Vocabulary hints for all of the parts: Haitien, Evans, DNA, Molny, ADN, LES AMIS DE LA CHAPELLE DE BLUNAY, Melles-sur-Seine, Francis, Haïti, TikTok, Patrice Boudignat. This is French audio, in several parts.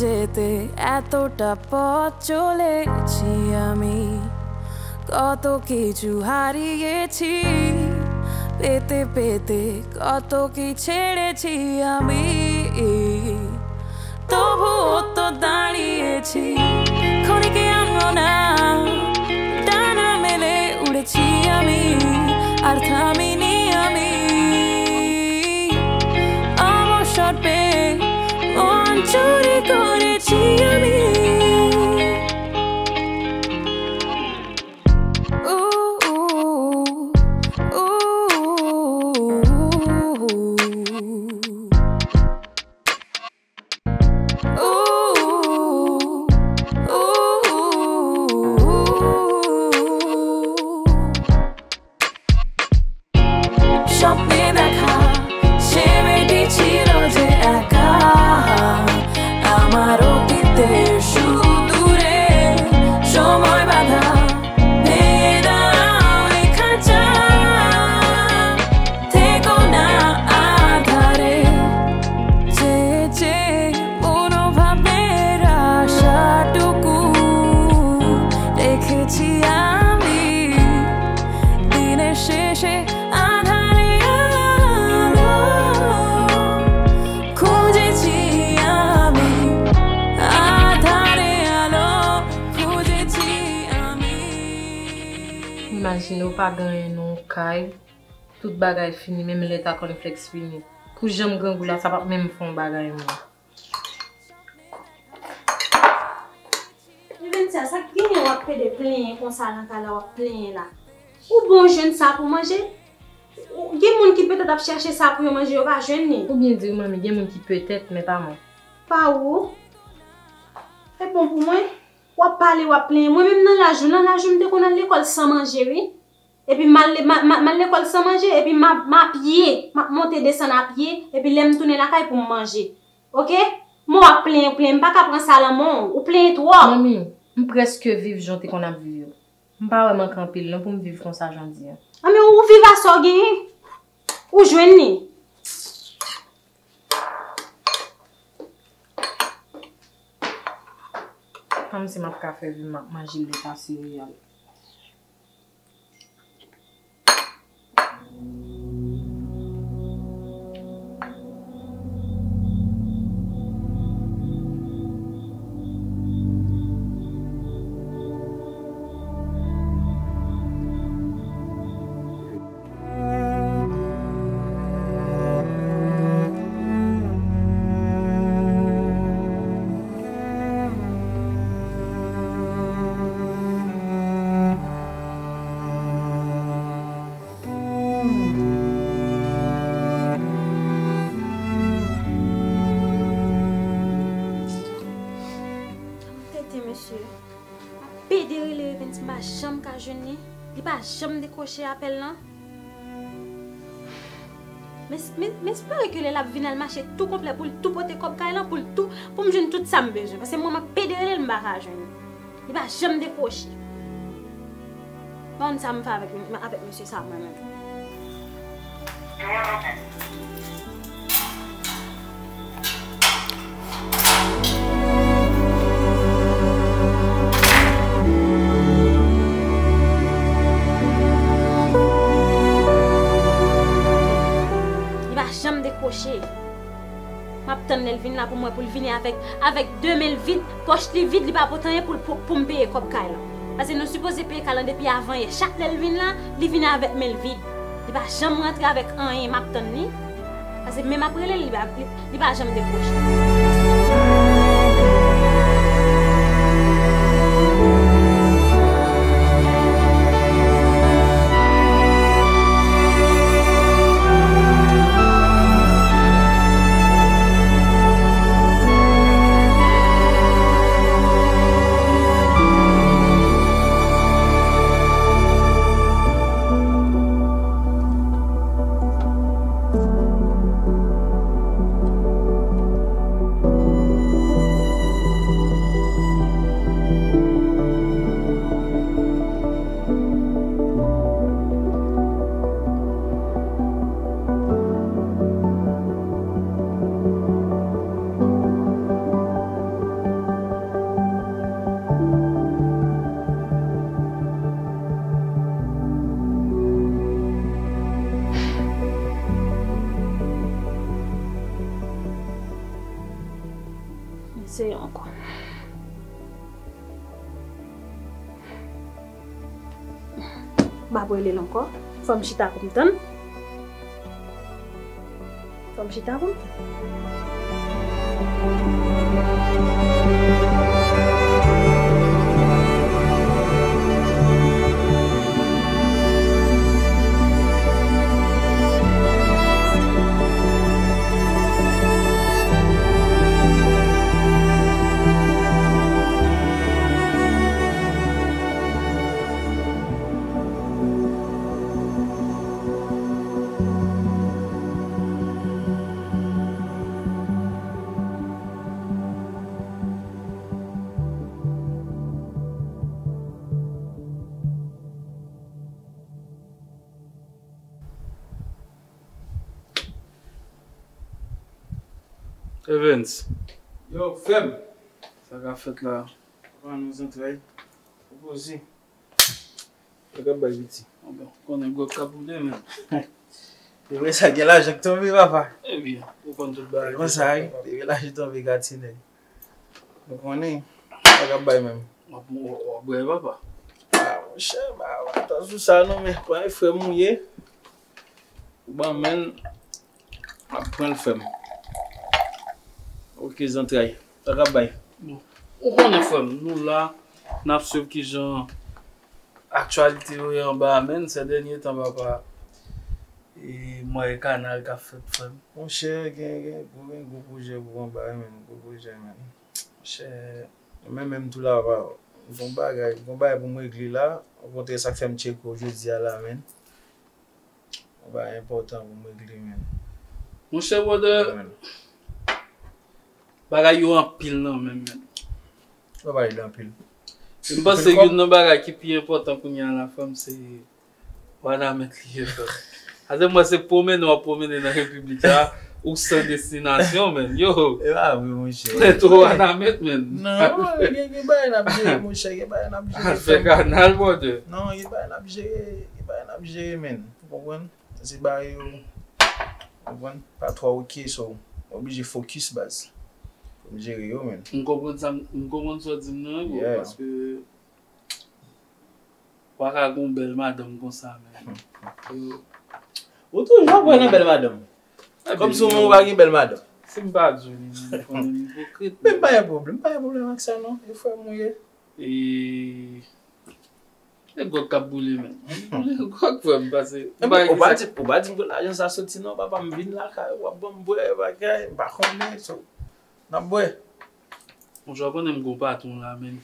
যেতে এতটা পথ চলেছি আমি, কত কিছু হারিয়েছি, পেতে পেতে কত কি ছেড়েছি আমি, তবুও তো দাঁড়িয়েছি খড়িকে আনবো না, ডানা মেলে উড়েছি আমি, আর থামিনি আমি, অবসর পেয়ে মন চুরি করেছি আমি। স্বপ্নে দেখা সে মেয়েটি ছিল যে একা, আমার অতীতে সুদূরে সময় বাধা ভেঙে দাও এই খাঁচা, থেকো না আধারে যে যে মনোভাবের আশাটুকু দেখেছি আমি, দিনের শেষে imagine ou pas gagner non caille toute bagaille fini, même l'état complexe fini que j'aime gangou là ça va même fond bagaille moi je vais dire ça qui est ou fait de plein comme ça dans calor plein là ou bon jeune ça pour manger ou des monde qui peut-être chercher ça pour manger ou pas jeune ou bien dire maman des monde qui peut-être mais pas moi pas où c'est bon pour moi. Ou parler ou plein moi même dans la journée me qu'on à l'école sans manger oui et puis mal l'école sans manger et puis m'a pied m'a monter descendre à pied et puis l'aime tourner la caille pour manger OK moi plein pas qu'à prendre ça la mon ou plein toi mamie me presque vivre j'étais qu'on a vu pas vraiment camper là pour me vivre comme ça j'en dis ah mais ou vivre à ça gagner ou joindre comme si ma café vu manger le pain céréal. Jamais décroché appel là. Mais j'espère que les viennent à marché tout complet pour tout porter comme là pour tout pour me jeune tout ça me besoin parce que moi m'a pédéré le barrage. Il va jamais décrocher. Bon ça me fait avec monsieur ça moi même. M'attendre Elvin là pour moi pour venir avec 2000 vide poche li vide li pas pourtant pour me payer comme Kyle parce que nous supposé payer Kyle depuis avant chaque Elvin là li vient avec 1000 vide il va jamais rentrer avec rien m'attendre ni parce que même après là il va jamais décrocher. Ma brûlé encore. Femme chita comme ton. Femme chita comme Evans. Yo, femme. Ça va faire là. On va nous entraîner. Vous aussi. Regarde Babiti. On est go caboulé même. Tu veux ça là, j'ai tombé papa. Eh bien, on compte tout bas. Comment ça aille? Là, j'ai tombé gatiné. Donc on est regarde bail même. On boit papa. Ah, mon cher, attends tout ça non mais pas frère mouillé. Bon men prend le femme. Ok, j'entraille. Rabaye. Bon. On est femme. Nous là, nous avons suivi qui genre actualité en bas, même ces derniers temps, papa. Et moi, le canal qui a fait femme. Mon cher, gros projet pour en bas, même gros projet, même. Mon cher, même tout là, papa. Bon bagage pour moi, église là. On rencontre ça fait un check aujourd'hui à la même. On va important pour moi, église même. Mon cher, brother. Bagay yo en pile non même. Bagay il en pile. Je pense que une bagay qui plus important pour la femme c'est voilà mettre lié. Avec moi c'est promener dans la République ou sans destination même. Yo. Eh ah oui mon cher. C'est trop à mettre même. Non, il ba na bjé mon cher, il ba na bjé. C'est canal mode. Non, il ba na bjé même. Comprendre? C'est ba yo. Comprendre? Pas trop OK so. Obligé focus base. Je comprends ça, parce que je ne suis pas belle madame comme ça. Ou toujours pas une belle madame. Comme si on avait une belle madame. C'est pas joli. Mais pas de problème avec ça, non. Il faut mouiller. Et. Il faut que boule même. Il faut que vous passez. On va dire que l'agence a sorti, non, papa me vient là, on va bonjour, je ne sais pas si vous avez un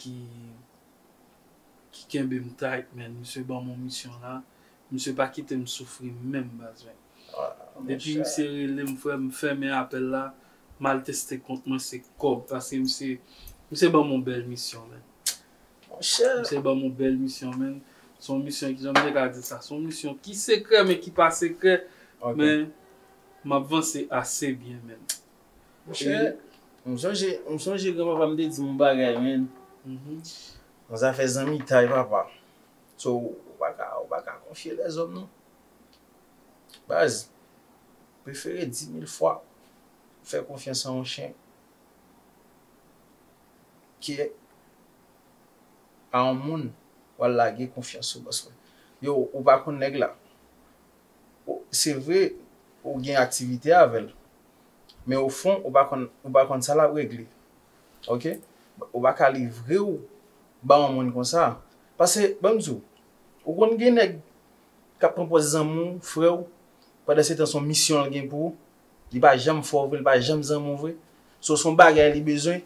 qui est un taille, mais monsieur, bon, mon mission là, monsieur, pas quitter me souffrir même. Depuis que je fais mes appels là, mal testé contre moi, c'est corps, parce que monsieur, bon, mon belle mission. Monsieur, bon, mon belle mission, même. Son mission qui j'aime bien garder ça, son mission qui secret, mais qui pas secret, mais m'avance assez bien, même. Monsieur. Je me suis dit que papa me dit mon bagage, man. On a fait des amis taille, papa. So, on va confier les hommes, non? Base, préférez 10 000 fois faire confiance à un chien qui est à un monde où il a confiance. Parce que, on va connaître là. C'est vrai, on a une activité avec elle. Mais au fond, on va ça la régler. OK? On va pas livrer ou ba on monde comme ça. Parce que bonjour. On connaît des nèg qui propose amour, frère, pendant c'est son mission gain pour, il pas jamais fort, il pas jamais amour vrai. Sur son bagage il besoin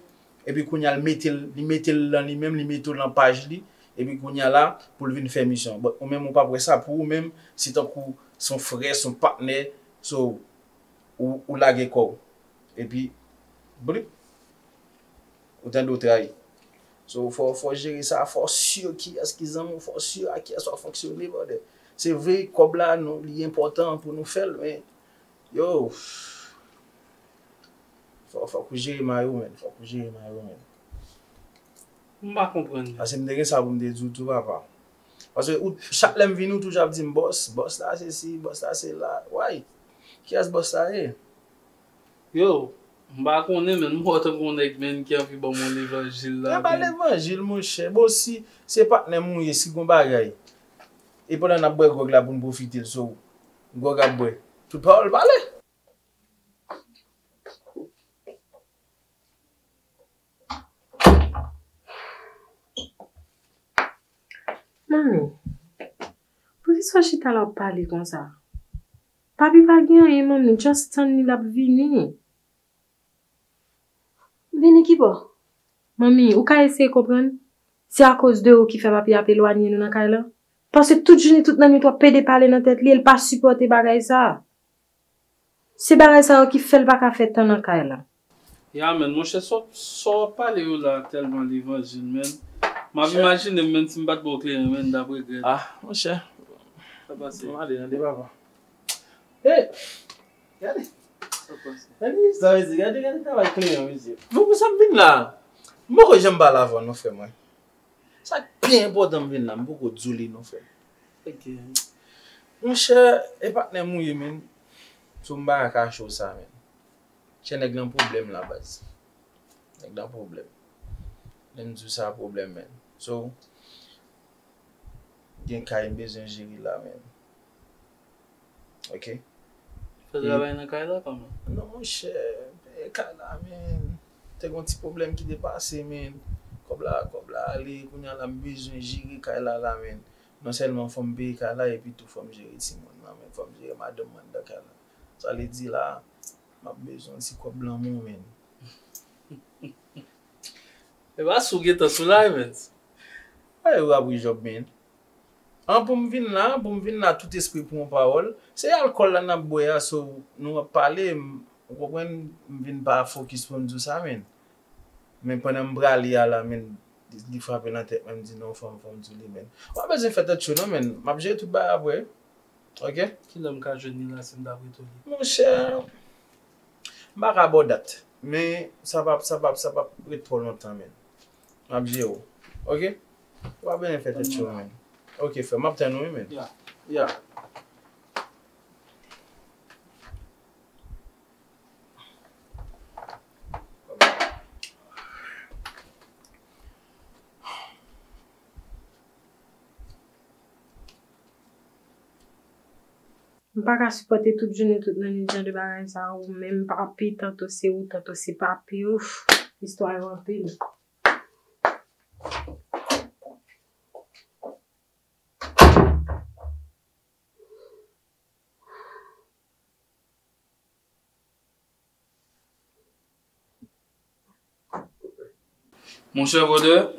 et puis qu'on y a le mettre, il mettre dans lui-même, il mettre dans page lui et puis qu'on y a là pour venir faire mission. Ou même on pas pour ça pour même si tant coup son frère, son partenaire, so ou la gain quoi. Et puis, bref, autant d'autres aïe. Donc, il faut gérer ça, il faut sûr qui est-ce qu'ils ont, il faut sûr à qui est-ce qu'ils fonctionnent. C'est vrai, comme là, il est important pour nous faire, mais yo, faut gérer Mario, man. Faut gérer Mario, man. Je ne comprends pas. Parce que je me dis ça, vous me dites tout, papa. Parce que chaque fois que nous toujours dit, boss là, c'est ci, boss là, c'est là. Ouais, qui est-ce boss là? Yo, je connais même moi qui a fait bon mon l'évangile là. L'évangile mon cher, bon si c'est pas n'aime si gon bagaille. Et pendant qu'on a bu gog là pour profiter de ça, gog a bu. Tout parole parler. Maman, pourquoi est-ce que je t'ai alors parlé comme ça? Papi va gagner, maman, juste en il a venu. Venu qui bon? Maman, ou qu'à essayer de comprendre? C'est à cause d'eux qui fait papi appeler loigner nous dans Kaila. Parce que toute journée, toute la nuit, toi, pédé parler dans tête, elle pas supporter bagaille ça. C'est bagaille ça qui fait le pas faire tant dans Kaila. Ya, mais mon cher, ça parler là tellement l'évangile même. Ma imagine même si me bat pour clair même d'après gré. Ah, mon cher. Ça passe. On aller dans le papa. Eh. Regardez. Ça passe. Allez, ça veut dire regardez ça va clair monsieur. Vous ça vient là. Moi que j'aime pas la voix non fait moi. Ça bien important vient là, beaucoup dzoli non fait. OK. Mon cher, et partenaire moi même tout m'a ka chaud ça même. J'ai un grand problème là base. Un grand problème. Même tout ça problème même. So j'ai un besoin gérer là même. OK. Faut travailler dans Kaila comment? Non mon cher, Kaila même. T'as un petit problème qui dépasse même. Comme là aller, qu'on a besoin gérer Kaila là même. Non seulement faut me payer Kaila et puis tout faut me gérer Simon là même, faut me gérer madame dans Kaila. Ça les dit là. Ma besoin c'est quoi blanc mon men. Et va souguer ta soulay men. Ah ou abri job men. En pour me venir là tout esprit pour mon parole, c'est alcool là n'a boire so nous parler on comprendre venir pas focus pour dire ça men. Mais pendant me braler là men il frapper dans tête même dit non femme dire men. Pas besoin faire tête chou non men, m'a j'ai tout ba après. OK? Qui l'homme ka jeune là c'est d'après toi. Mon cher Marabot date, mais ça va prendre trop longtemps même. M'abjeo. OK? On va bien faire cette chose même. OK, frère, m'attends nous même. Yeah. Yeah. Pas qu'à supporter toute journée, toute la nuit, de bagaille, ça, ou même papi, tantôt c'est où, tantôt c'est papi, ouf, histoire en pile. Mon cher Rodeur,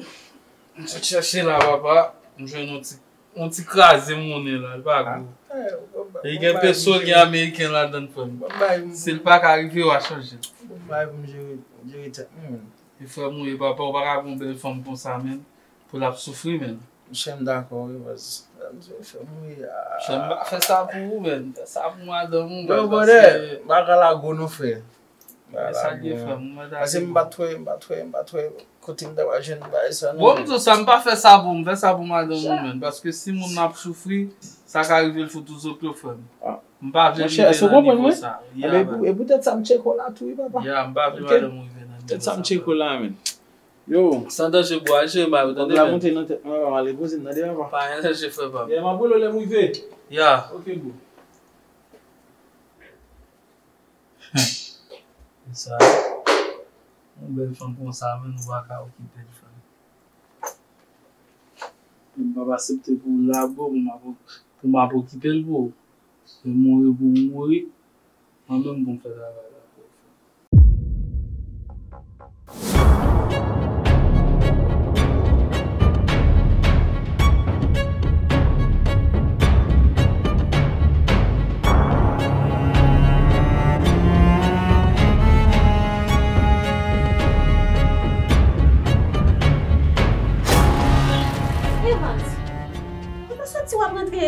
je cherchais là, papa, je vais on t'y crase mon nez là, le bagou. Il y a une personne qui est américaine là-dedans. Si le pack arrive, il va changer. Il faut que je papa, on va avoir une belle femme comme ça, pour la souffrir. Je suis d'accord, je ne vais pas faire ça pour vous, je ne vais pas faire ça pour moi. Je ne vais pas faire ça pour vous, parce que si mon n'a souffri, ça arrive le foutre aux autres femmes. Je ne vais pas faire ça. Et peut-être ça me check là, tout papa. Je ne vais pas peut-être ça me check là, mais. Yo, sans danger, je bois, je vais la monter dans tête. On va aller poser dans derrière. Pas rien, je fais pas. Il m'a boule le mouvé. Ya. OK, go. Ça on va faire comme ça mais on va pas occuper de faire on va accepter pour labo pour m'a occuper le beau c'est pour mourir on même bon faire travail là pour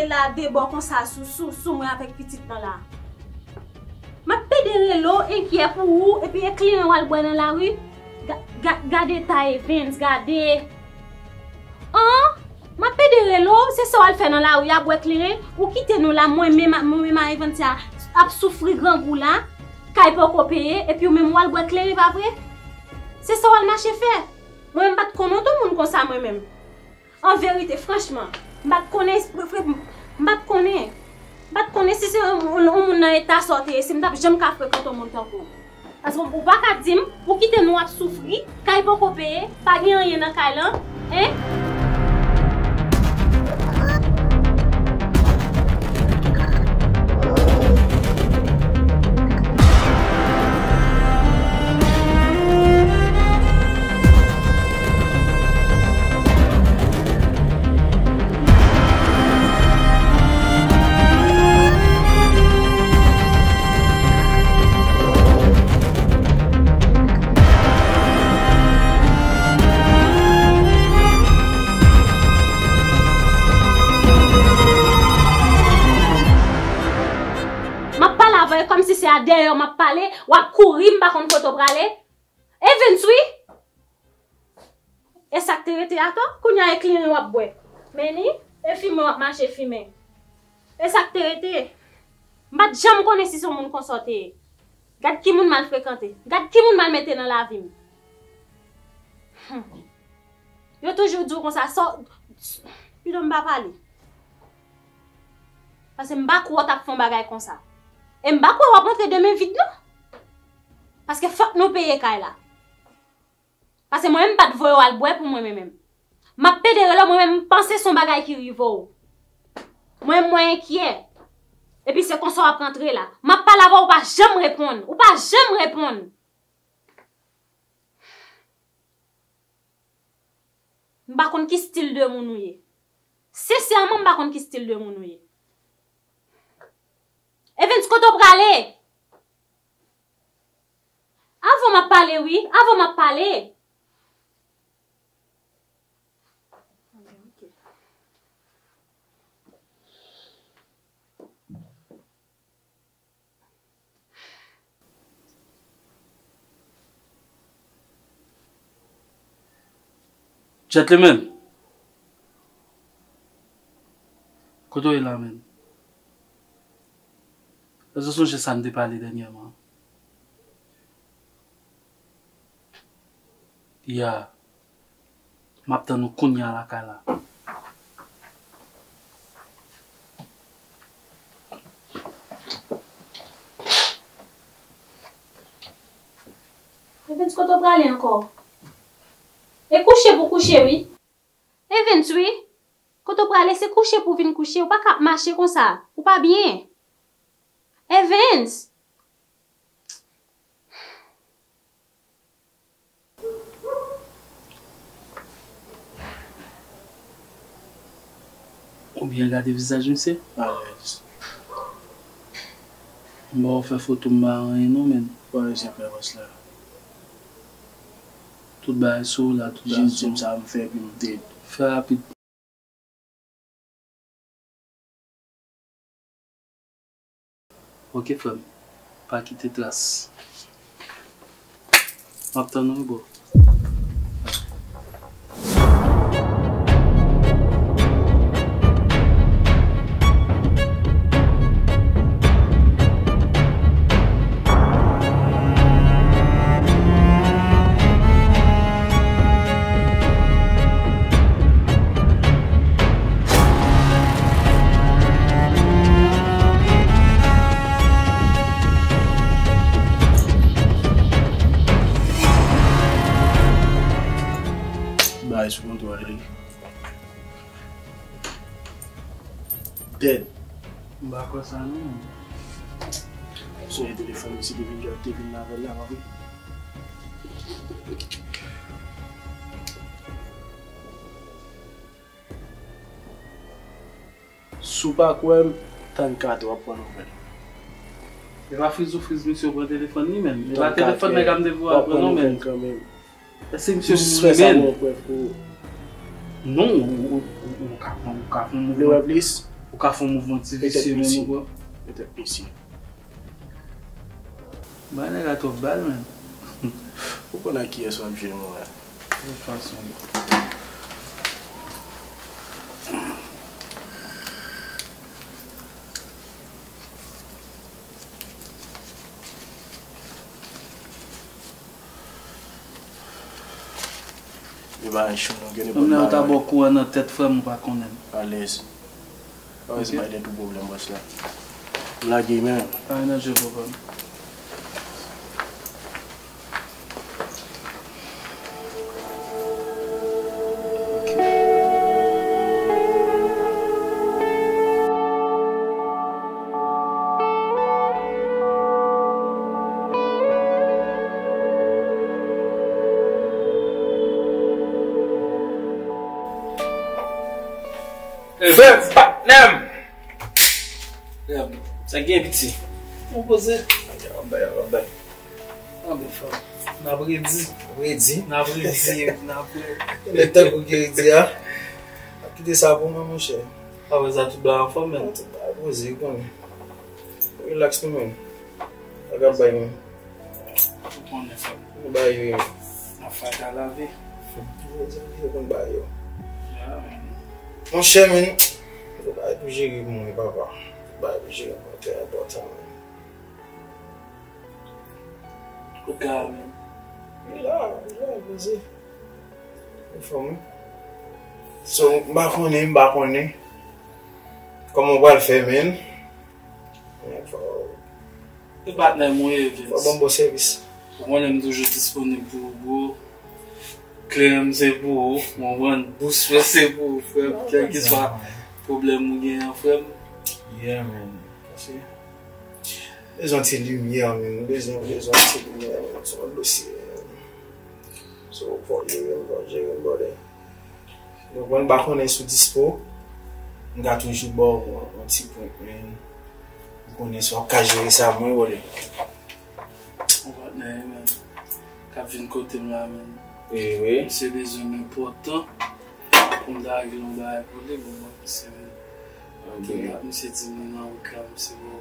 la débord comme ça sous moi avec petite dans là. M'a pédéré l'eau inquiet pour vous et puis un client va le boire dans la rue. Gardez ta Evans, gardez. Hein? M'a pédéré l'eau, c'est ça qu'elle fait dans la rue, a boire client ou quitter nous là moi même Evans ça a souffrir grand bout là, qu'elle pas qu'on payer et puis même moi le boire client pas vrai. C'est ça qu'elle marche faire. Moi même pas connait tout monde comme ça moi même. En vérité franchement Je ne sais pas si c'est un état sorti, si je ne sais pas fréquenter mon temps. Parce que vous ne pouvez pas dire, vous quittez nous à souffrir, vous ne pouvez pas payer, pas de rien dans le cas. Comme si c'est à derrière m'a parlé ou à courir m'a contre photo braler et 28 et ça te rete à toi qu'on y a éclairé ou à boire mais ni et filmer ou marcher filmer et ça te rete m'a jamais connais si son monde consorté garde qui monde mal fréquenté garde qui monde mal metté dans la vie yo toujours dit qu'on ça sort puis on va parler parce que m'pa quoi t'as fait un bagage comme ça. Et je ne vais pas montrer demain vite non. Parce que faut que nous payions là. Parce que moi-même, je ne vais pas te voir pour moi-même. Ma pédère là, moi-même, penser son bagage qui arrive. Moi-même, moi inquiet. Et puis c'est qu'on sort à rentrer là. Ma parole là-bas, on ne va jamais répondre. On ne va jamais répondre. Je ne sais pas qui style de mounouye. Sincèrement, je ne sais pas qui style de mounouye. Et bien, tu comptes parler. Avant de parler, oui. Avant de parler. Gentlemen. Kodo est là, même. De toute façon, je ne sais pas parler dernièrement. Il y a... Maintenant, nous à la cala. Et tu peux parler encore. Et coucher pour coucher, oui. Et 28, quand tu parles, c'est coucher pour venir coucher. Ou pas marcher comme ça. Ou pas bien. Evans! Ou bien garder le visage, je sais? Ah, oui. Bon, on fait photo, non, mais. Ouais, j'ai fait ça. Tout bas, sous là, tout bas, sous ça, me fait plus de tête. Fais rapide. Ok, femme, pas quitter trace. Maintenant, nous bon. Dead. Mbakwa sa nan. So yon telefon si devin jwa tevin nan vel la wavi. Sou pa kwen tan kade wap wan ouvel. E la friz mi se wap telefon ni men. E la telefon me gam devou wap wan ouvel kan men. E se mi se wap men. Non, ou ka fon mou wap lis. Ou qu'a fait un mouvement difficile, quoi. Peut-être ici. Bah, elle a trop balle, même. Pourquoi on a qui est sur un pied, moi? De toute façon. Il va échouer. On a beaucoup à notre tête, frère, on va connaître. À l'aise. C'est pas de tout problème, boss là. La guillemette. Ah non, je comprends. Ça gagne petit. On pose. On c'est important. Au calme. Là, vas-y. Il faut me. So, m'bakone. Comment on va le faire, man? Il faut. Tu vas dans mon bon service. Moi, je suis toujours disponible pour vous. Clem, c'est pour vous. Mon bon boost, c'est pour vous, frère. Quel que soit problème, frère. Yeah, man. Les anti-lumières, les anti-lumières sont le dossier. Ils sont pour gérer le bordel. Donc, quand on est sous dispo, on a toujours bon un petit point. On est sur qu'à gérer ça, moi, voilà. On va tenir, man. Quand on vient de côté, man. Oui. C'est des hommes importants. On doit agir, on doit évoluer, bon, c'est vrai. Monsieur dit non, monsieur vous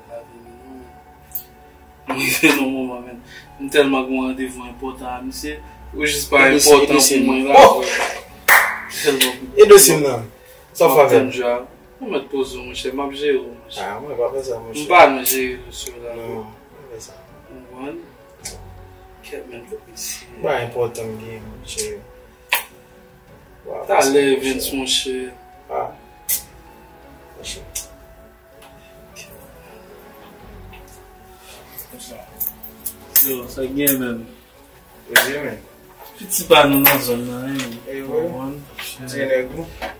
avez dit non. Mon moment, même tellement que mon rendez-vous important, monsieur, ou juste pas important pour moi. Et deuxième là, ça va bien. On me pose mon cher, ma belle. Ah, moi pas faire ça, mon cher. Pas manger sur la. Non, pas ça. On va. Quel même ici. Pas important game, mon cher. T'as les 20 mon cher. Ah. Ça gagne même. Petit pas nous dans zone là. Eh oui.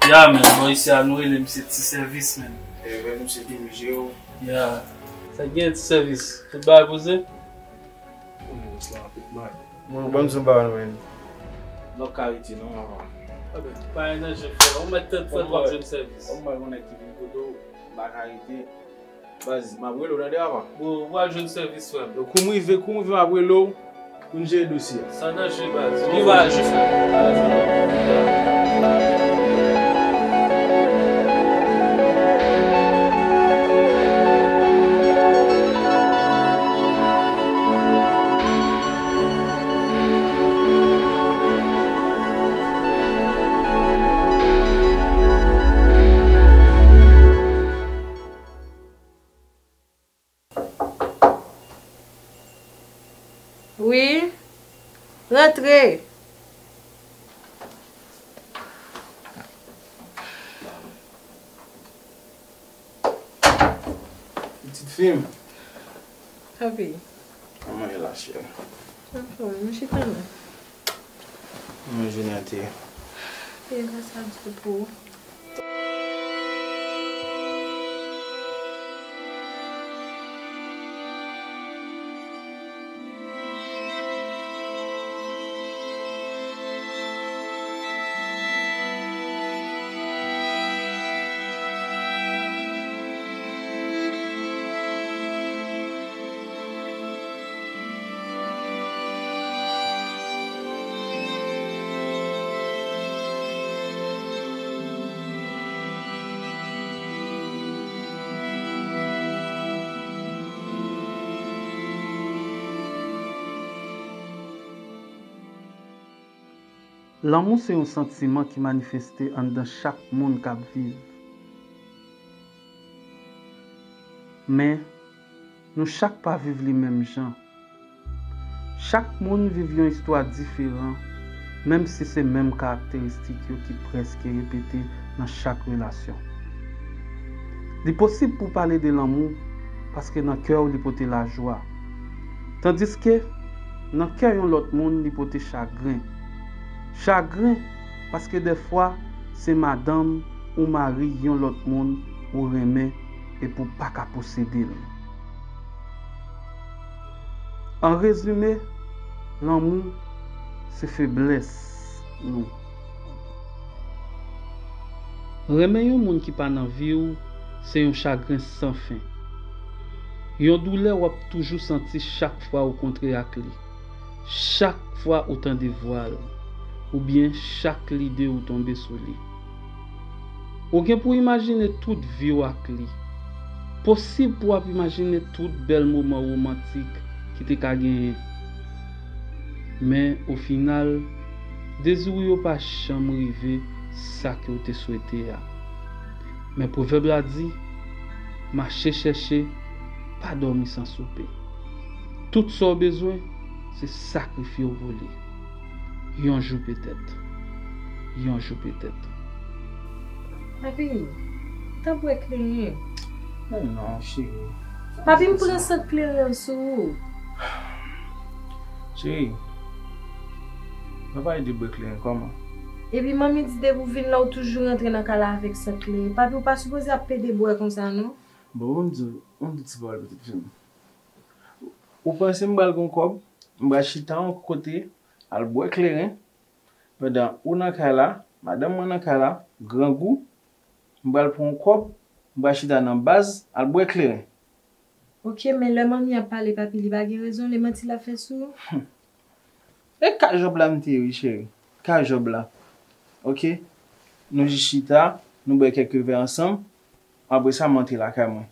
Ya mais moi ici à nous les petits services même. Eh oui, nous c'est Géo. Ya. Ça gagne petit service. Tu vas poser? On se la pique mal. Mon bon zone va même. Localité non. Pas un je fais. On met tête faire votre service. On va mon activité do baralité. Vas-y, ma brûle là devant. Bon, moi je ne service web. Donc comment il veut ma brûle là pour gérer dossier. Ça n'a je base. Il va je fais. Rentrez. Petite fille. Ah oui. Maman est là, chérie. Ah oui, mais je suis pas là. Maman, je viens à terre. Et là, ça me fait pour. L'amour, c'est un sentiment qui manifeste dans chaque monde qui vit. Mais, nous chaque pas vivons les mêmes gens. Chaque monde vit une histoire différente, même si c'est les mêmes caractéristiques qui presque répétées dans chaque relation. Il est possible pour parler de l'amour parce que dans le cœur, il porte la joie. Tandis que dans le cœur de l'autre monde, il porte chagrin. Chagrin parce que des fois, c'est madame ou mari de l'autre monde ou remet et pour ne pas posséder. En résumé, l'amour, c'est faiblesse. Nous. Remet un monde qui n'est pas dans la vie, c'est un chagrin sans fin. Une douleur qu'on a toujours senti chaque fois au contraire avec lui. Chaque fois autant de voiles. Ou bien chaque idée ou tomber sur lui. Ou bien pour imaginer toute vie avec lui. Possible pour imaginer tout bel moment romantique qui te ka gagné. Mais au final, désirez pas jamais arriver ça que vous te souhaitez. Mais proverbe a dit, marcher chercher, pas dormir sans souper. Tout ce besoin, c'est sacrifier au voler. Yon jour peut-être. Yon jour peut-être. Papi, t'as beau éclairer. Non, chérie. Papi, me prend cette pleurer sous. Chérie, papa, il dit beau éclairer comment? Et puis maman dit de vous venir là ou toujours entrer dans cala avec cette clé. Papi, vous pas supposé à péter bois comme ça, non? Bon, on dit tu vas le petit film. Vous pensez me balgon comme, me bachita en côté. Al bois éclairé, pendant on a kala, madame on a kala, grand goût, m'bal pour un cop, m'bachida dans base, al bois éclairé. Ok, mais le man n'y a pas les papi, il a pas raison, les menti la fait sous. Et quel job là, m'ti, chérie? Quel job là? Ok, nous jichita, nous bois quelques verres ensemble, après ça, menti la caille.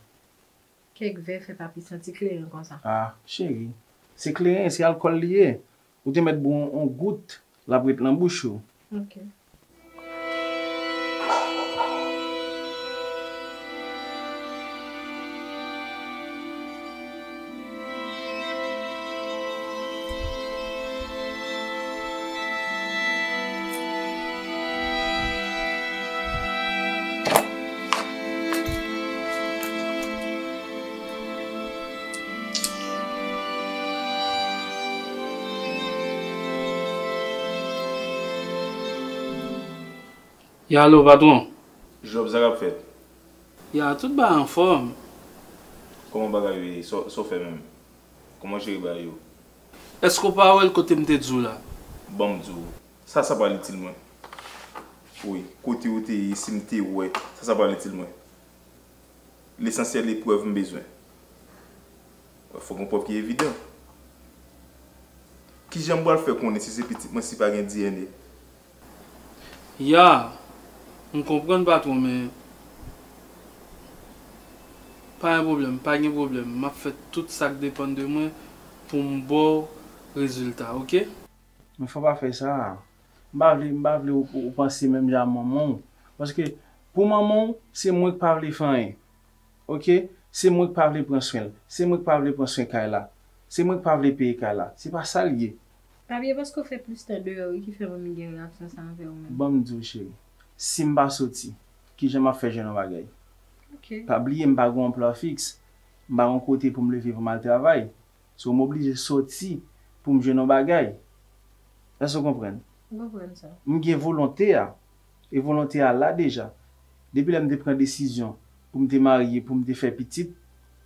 Quelques verres fait papi sentir clair comme ça. Ah, chérie, c'est clair, c'est alcool lié. Ou te mettre bon en goutte la brite dans la bouche. Ok. Ya allo patron. Job ça qu'a fait. Ya tout ba en forme. Comment bagaille so fait même. Comment je ba yo. Est-ce qu'on pas le côté m'te djou là? Bon djou. Ça pas l'utile moi. Oui, côté où t'es ici m'te ouais, ça pas l'utile moi. L'essentiel les preuves m'besoin. Faut qu'on preuve qui évident. Qui j'aime pas le faire connait si c'est petit moi si pas gain DNA. Ya on comprend pas trop mais pas de problème m'a fait tout ça qui dépend de moi pour un bon résultat. OK, mais faut pas faire ça. M'pa vle ou penser même à maman parce que pour maman c'est moi qui pas vle faire. OK, c'est moi qui pas vle prendre soin, c'est moi qui pas vle prendre soin Kayla, c'est moi qui pas vle payer Kayla, c'est pas ça lié. Papi, parce qu'on fait plus de dehors qui fait mon mignon absence envers moi. Bon m'dou chérie. Si m'ba sorti, qui j'aime faire jeune bagay. OK. Pas oublier m'ba gon emploi fixe, m'ba gon côté pour me lever pour mal travail. So m'oblige sorti pour me jeune bagay. Est-ce que vous comprenez? Je comprends ça. M'gien volonté a et volonté a là déjà. Depuis là m'te prendre décision pour me marier, pour me faire petite,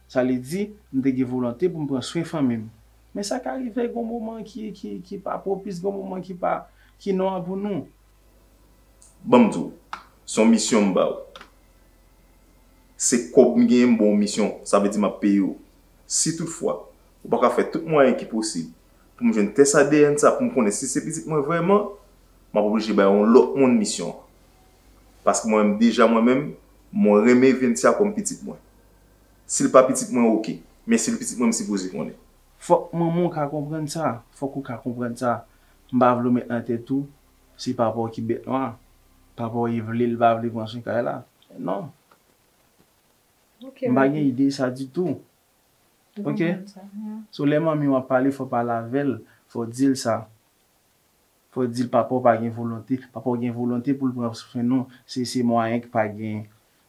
ça le dit, m'te gien volonté pour me prendre soin famille. Mais ça arrive à un moment qui pas propice, un moment qui pas qui non pour nous. Bamdou, son mission ba. C'est comme une bonne mission, ça veut dire ma paye. Si toutefois, on pas faire tout moyen qui possible pour me faire test ADN ça pour me connaître si c'est petit moi vraiment, m'a obligé ba on l'autre mission. Parce que moi-même, mon remé vient ça comme petit moi. Si le pas petit moi OK, mais si le petit moi me supposé connaître. Faut maman ka comprendre ça, faut qu'on ka comprendre ça. M'ba vle mettre en tête tout, c'est par rapport qui bête noir, par rapport il va vle prendre son cas là. Non. OK. M'ba gen idée ça du tout. OK. So les mamies m'a parlé, faut parler avec elle, faut dire ça. faut dire papa pas gain volonté, papa gain volonté pour le prendre soin non, c'est moyen que pas gain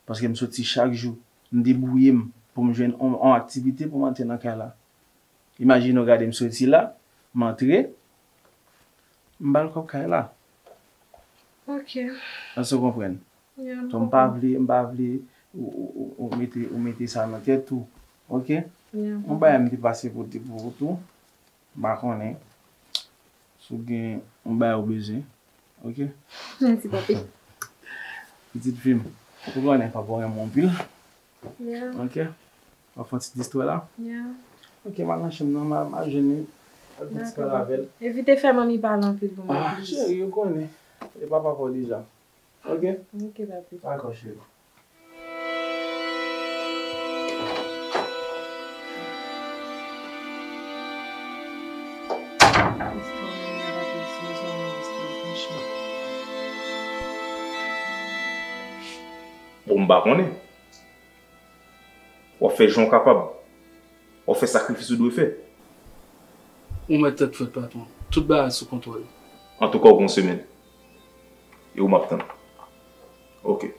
parce que me sorti chaque jour, me débrouiller pour me joindre en activité pour m'entrer dans cas là. Imagine regarder me sorti là, m'entrer m'bal comme cas là. OK. On se comprend. Ton m'bavler ou mettez ça dans tête tout. OK? On va me passer pour tout. Bah connait. On va au baiser. OK? Merci, papi. Petite film. Pourquoi on n'est pas bon à mon pile? OK? On va faire cette histoire là? OK, maintenant, je vais gêner. Évitez de faire mamie parler en pile pour moi. Ah, chérie, je connais. Et papa pour déjà. OK? OK, papi. D'accord, chérie. Pour me baronner, on fait gens capables, on fait sacrifice de faire. On met tête fait patron, tout bas sous contrôle. En tout cas, on semaine. Et on m'attend. OK.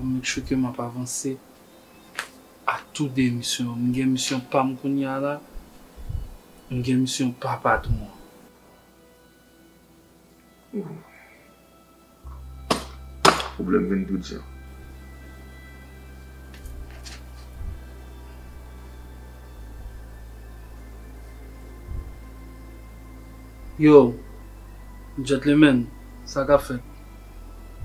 On me choque que m'a pas avancé. Toutes des missions, une mission pas mon cognac, une mission pas partout. Problème vient tout dire. Yo, gentlemen, ça qu'a fait.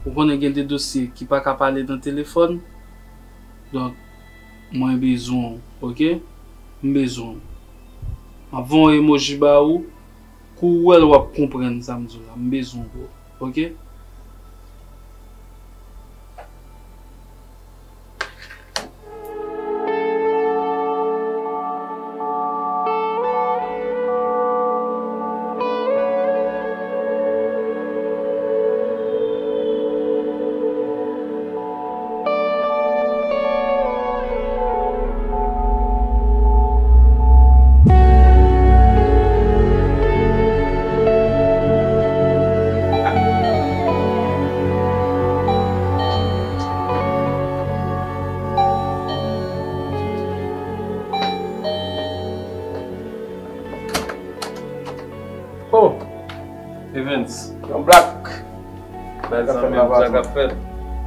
Vous connaissez des dossiers qui pas qu'à parler dans le téléphone, donc. Moi besoin, OK? Besoin. Avant emoji ba ou kou elle va comprendre ça me dit là, besoin, OK?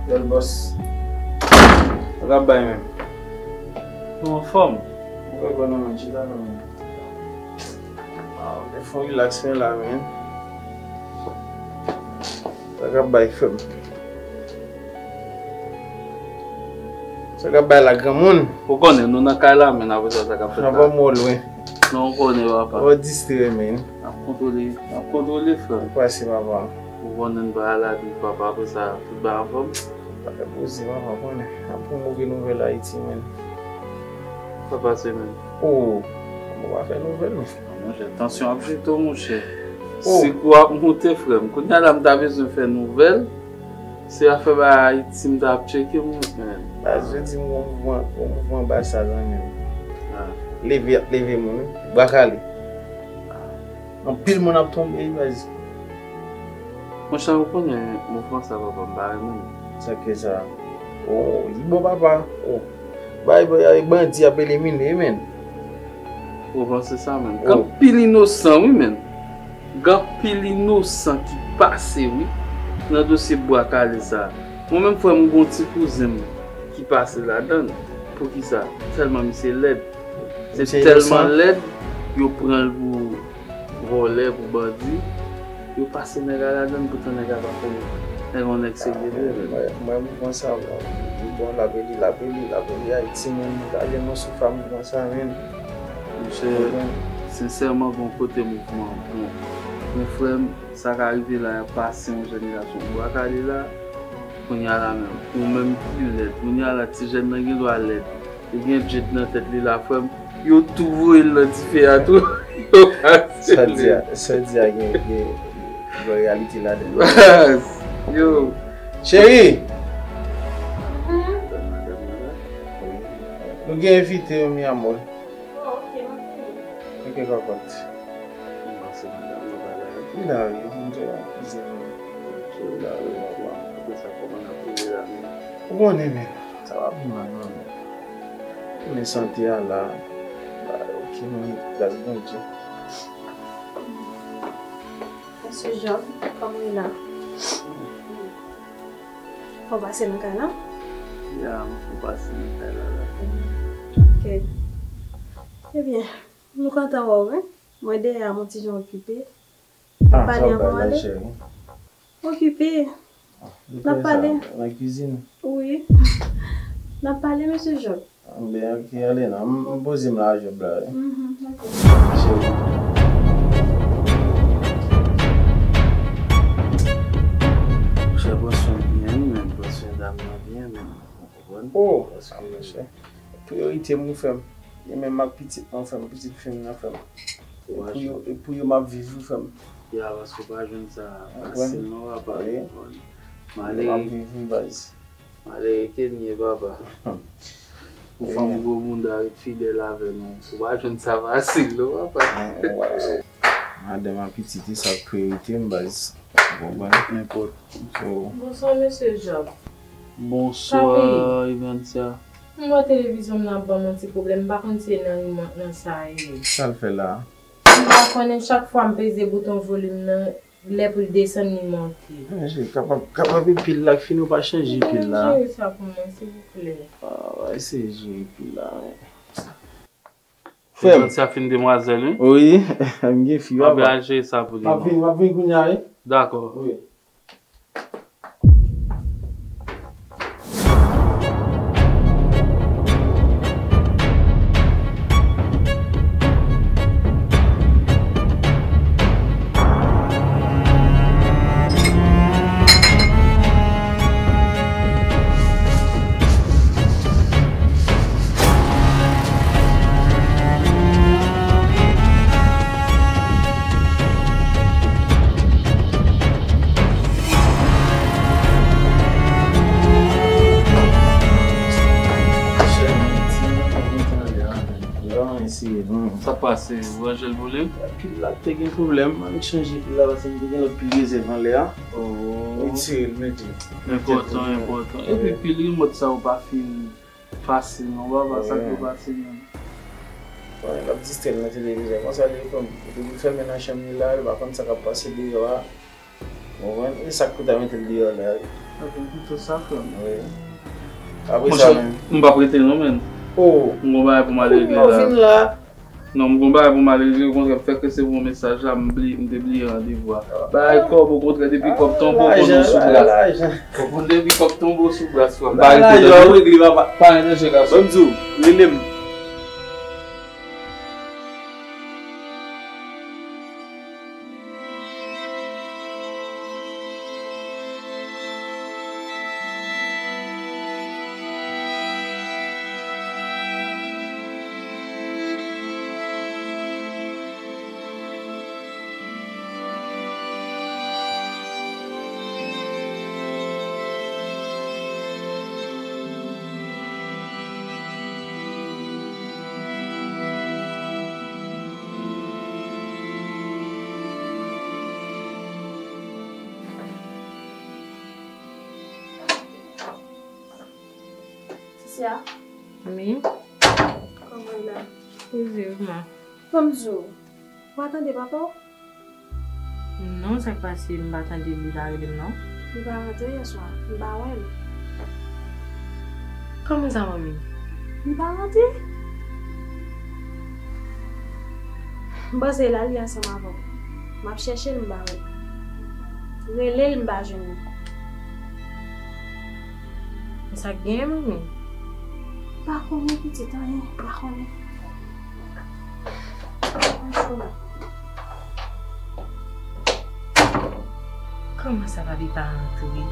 Le boss. Regarde bien même. En forme. Oui, bon, non, mais tu là, non. Des fois, il a fait la main. Regarde bien femme. Regarde bien la grande monde. Pourquoi on est non dans la main avec ça, ça fait. On va moins loin. Non, on ne va pas. On va distraire, mais. On contrôle, frère. Pourquoi c'est ma voix? On ne va pas papa pour ça, tout va avant. Papa, c'est même. Oh, on va faire nouvelle. Attention, après tout, mon cher. C'est quoi, mon frère? Quand on a besoin de faire nouvelle, c'est à faire Haïti, on a checké mon frère. Je dis, on va faire ça. Levez, mon frère. En pile, mon frère tombe, vas-y. Mon cher, vous connaissez mon frère, ça va pas me barrer. C'est que ça. Oh, il est bon, papa. Oh, il est bon, il a bel éliminé, man. Oh, c'est ça, man. Quand pile innocent, oui, man. Quand pile innocent qui passe, oui. Dans le dossier bois calé, ça. Moi-même, frère, mon petit cousin qui passe là-dedans. Pour qui ça? Tellement, c'est laid. C'est tellement laid. Il prend le volet pour bandit. Vous passez dans la donne pour ne pas faire. On excelle. Moi, je pense à la belle, Haïti, même, la femme, je pense à même. Monsieur, sincèrement, bon côté mouvement. Mon frère, ça arrive là, passer en génération. Vous allez là, on y a la même. On même plus l'aide. On y a la petite jeune qui doit l'aide. Il y a un jet dans la tête de la femme. Il y a tout vous, il l'a dit à tout. Ça dit à la réalité là-dedans. Chérie, Eu quero evitar minha amor. O que que acontece? Não, eu não tenho nada. Eu pensava como na primeira vez. O bom é mesmo. Estava bem mal, não. Eu me sentia lá, o que não das noites. Eu sou jovem, como ele lá. Vou passar no canal? Já, vou passar no canal. Ok. Eh bien, nous comptons ouvrir. Moi déjà, mon petit Jean occupé. Ah, pas ça va, la chérie. Occupé. N'a parlé. La cuisine. Oui. N'a parlé, monsieur Job. Bien, ok, allez, là. On pose une large blague. Chérie. Oh, ça me fait. Priorité, mon frère. Et même ma petite, mon frère, petite femme, ma femme. Et puis, ma vie, mon frère. Il y a parce que je ne sais pas facilement à parler. Malé, qu'est-ce qu'il y a, papa? Pour faire un beau monde avec fidèle avec nous. Je ne sais pas facilement à parler. Madame, ma petite, sa priorité, ma base. Bon, n'importe. Bonsoir, monsieur Job. Bonsoir, Ivantia. Moi, télévision n'a pas mon petit problème. Par contre, c'est dans ça. Ça le fait là. Je connais chaque fois que je pèse le bouton volume, l'air pour descendre, il monte. Je suis capable de pile là, je ne vais pas changer pile là. Je vais ça pour moi, s'il vous plaît. Ah, ouais, c'est joli pile là. Femme. Ça fait une demoiselle, oui? Oui, je suis fière. Je vais acheter ça pour lui. Je vais acheter ça. D'accord. Oui. C'est moi je le voulais. Puis là, tu as un problème. Je change puis là, ça me donne le pilier devant l'air. Oh. Utile, mais important, important. Et puis pilier, moi ça va pas finir facile, on va pas ça que facile. Ouais, la petite télé, la télévision, moi ça allait comme vous fermez la chambre là, il va comme ça va passer dehors. On va et ça coûte avec le dehors là. Donc tout ça comme. Ouais. Après ça, on va prêter non même. Oh, on va pour m'aller là. Non, mon combat pour m'alléger, au contraire, faire que c'est mon message là, m'oublier rendez-vous. Bah, corps, au contraire, depuis qu'on tombe sous bras. Depuis qu'on tombe sous bras, soit. Bah, il va régler, va pas un jeu là. Bonjour, Lélém. Oui. Comment là? Bonjour, maman. Bonjour. Vous attendez papa? Non, ça passe. Je m'attendais plus à lui, non? Il va rentrer hier soir. Il va ouais. Comment ça, maman? Il va rentrer? Bon, c'est là lui ensemble avant. M'a cherché le m'a ouais. Relais le m'a jeune. Ça gagne, maman. Par contre, petit temps, par contre. Comment ça va vivre par entrer?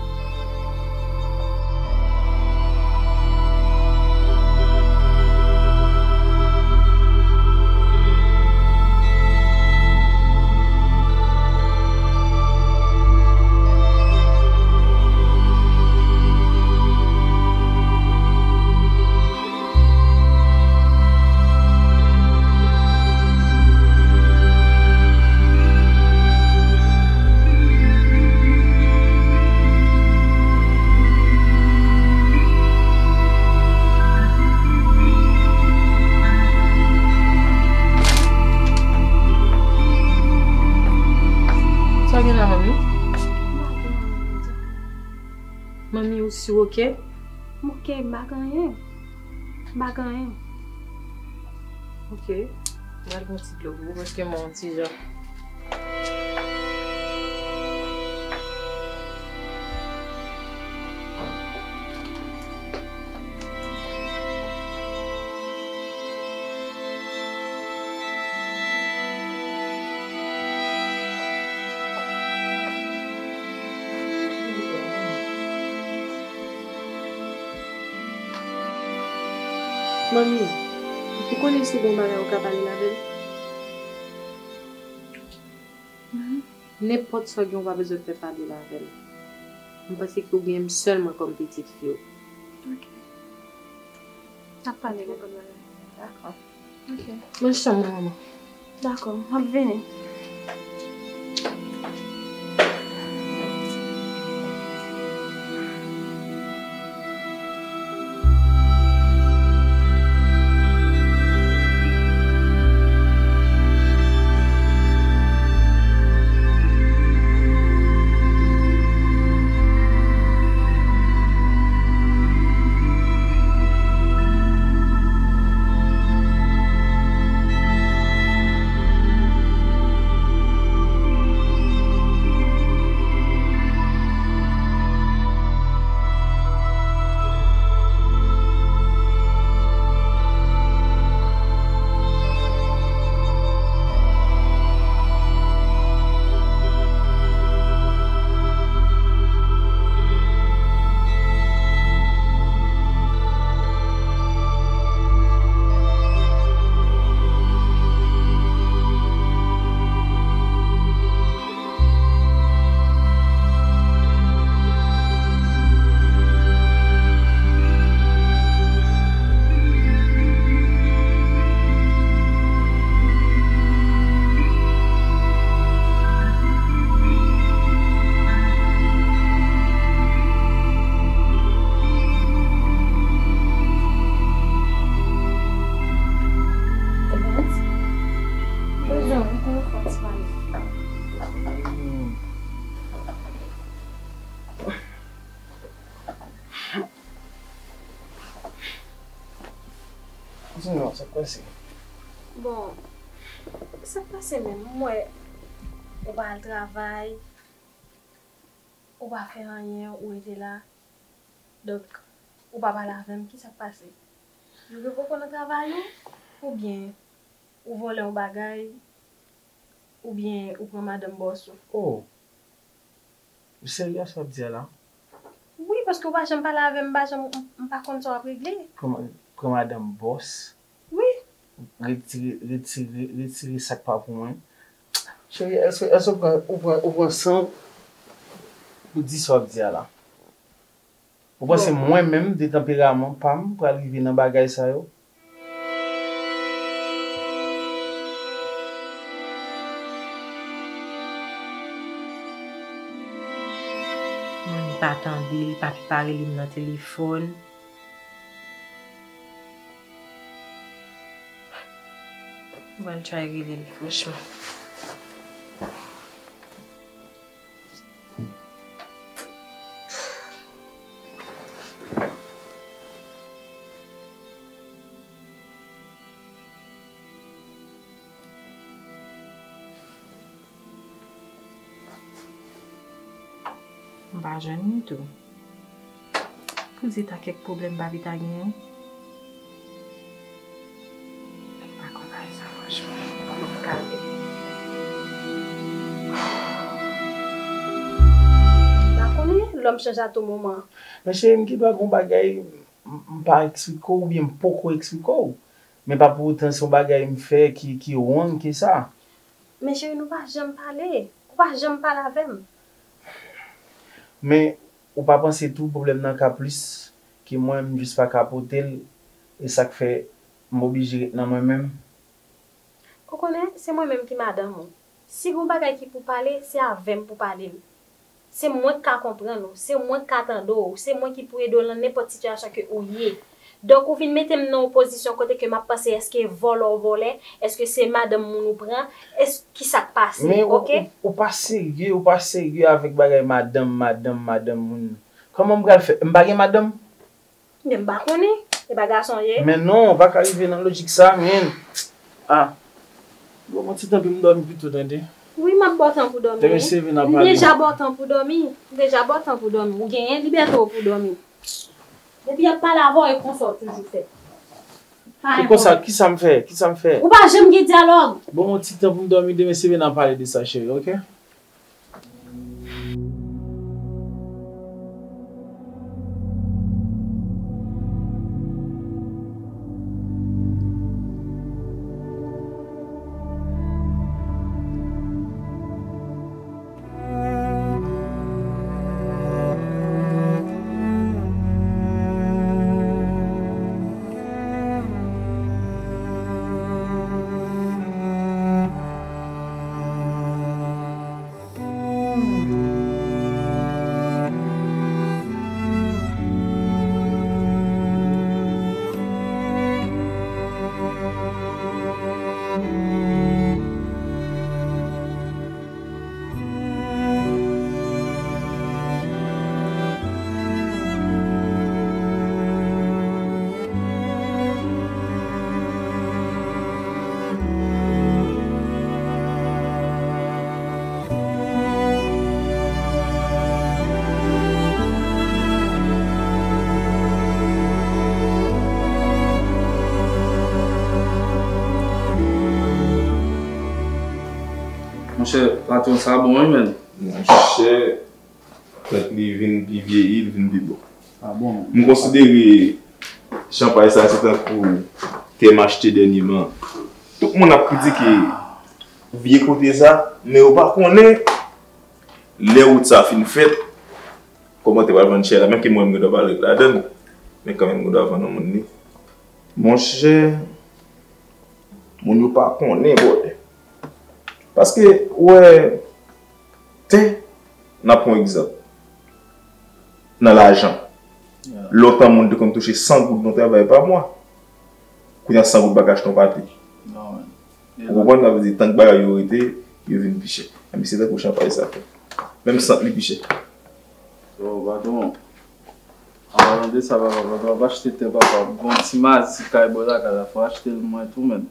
famille aussi, ok? Ok, ma gagne. Ok, je vais le petit logo parce que mon petit genre. Mamie, tu connais ce bon malheur au cabaret la veille? N'importe ce qu'on va besoin de faire parler la veille. Je pense que vous aimez seulement comme petite fille. Ok. T'as parlé de bonne malheur. D'accord. Ok. Bonne chambre, maman. D'accord, on va venir. Bon, ça passe même moi. On va au travail, on va faire rien, on était là. Donc, on va parler avec qui ça passe. Je veux qu'on travaille ou bien on vole un bagage ou bien on prend madame boss. Oh, sérieux ça dit là? Oui, parce que on va jamais parler avec moi, on pas comme ça régler. Comme madame boss. Retirer ça pas pour moi. Chérie, est-ce qu'on sent pour dire ça là? Vous pensez moi-même de tempérament pam pour arriver dans bagage ça yo? Mon pas attendre, pas parler dans téléphone. On va le try again, franchement. On va jeûner tout. Vous dites à quelques problèmes, Babitagien? L'homme change à tout moment. Mais chérie, je ne peux pas expliquer ou bien pourquoi expliquer. Mais pas pour autant son bagage me fait qui est wrong que ça. Mais chérie, nous ne pouvons jamais parler. Nous ne pouvons jamais parler avec moi. Mais on ne peut pas penser tout problème dans le cas plus que moi, je ne suis pas capoter et ça fait m'obliger dans moi-même. Vous connaissez, c'est moi-même qui madame. Si vous bagage qui pour parler, c'est avec moi pour parler. C'est moi qui comprends, c'est moi qui attends, c'est moi qui pourrais donner n'importe situation que vous avez. Donc, vous venez mettre dans une position côté que ma pensée, est-ce que vole ou volé, est-ce que c'est madame qui nous prend, est-ce que ça passe? Mais ok? Ou pas sérieux avec madame, madame, madame. Comment vous faites? Vous avez madame? Vous avez garçon. Mais non, on va arriver dans la logique ça. Ah. Bon, petit temps, vous dormez plutôt, attendez. Oui, je suis important pour dormir. Je suis déjà important pour dormir. Déjà important pour dormir. Vous gagnez liberté pour dormir. Depuis, il n'y a pas l'avoir et qu'on sort toujours fait. C'est quoi ça? Qui ça me fait? Qui ça me fait? Ou pas, j'aime le dialogue. Bon, mon petit temps pour me dormir, demain, c'est bien à parler de ça, chérie, ok? Platon, ça bon, même. Cher, quand il vient vieillir, il vient bon. Ah bon? Je considère que champagne, ça, c'est un coup que tu m'acheté dernièrement. Tout le monde a pu dire que vous écoutez ça, mais vous ne connaissez pas les routes, ça fait une fête. Comment tu vas vendre cher? Même que moi, je dois parler de la donne, mais quand même, je dois vendre mon nez. Mon cher, je ne connais pas. Parce que, ouais, t'es, n'a pas un exemple. Dans l'argent. L'autre monde de comme toucher 100 gouttes dans le travail par mois. Quand il y a 100 gouttes de bagages dans le pâté. Vous comprenez, vous avez dit, tant que bagages ont été, ils viennent picher. Mais c'est là qu'on chante pas ça. Même sans les picher. Oh, pardon. En Hollande, ça va, on va acheter tes papas. Bon, si mal, si Kaibola, il faut acheter le moins tout, même.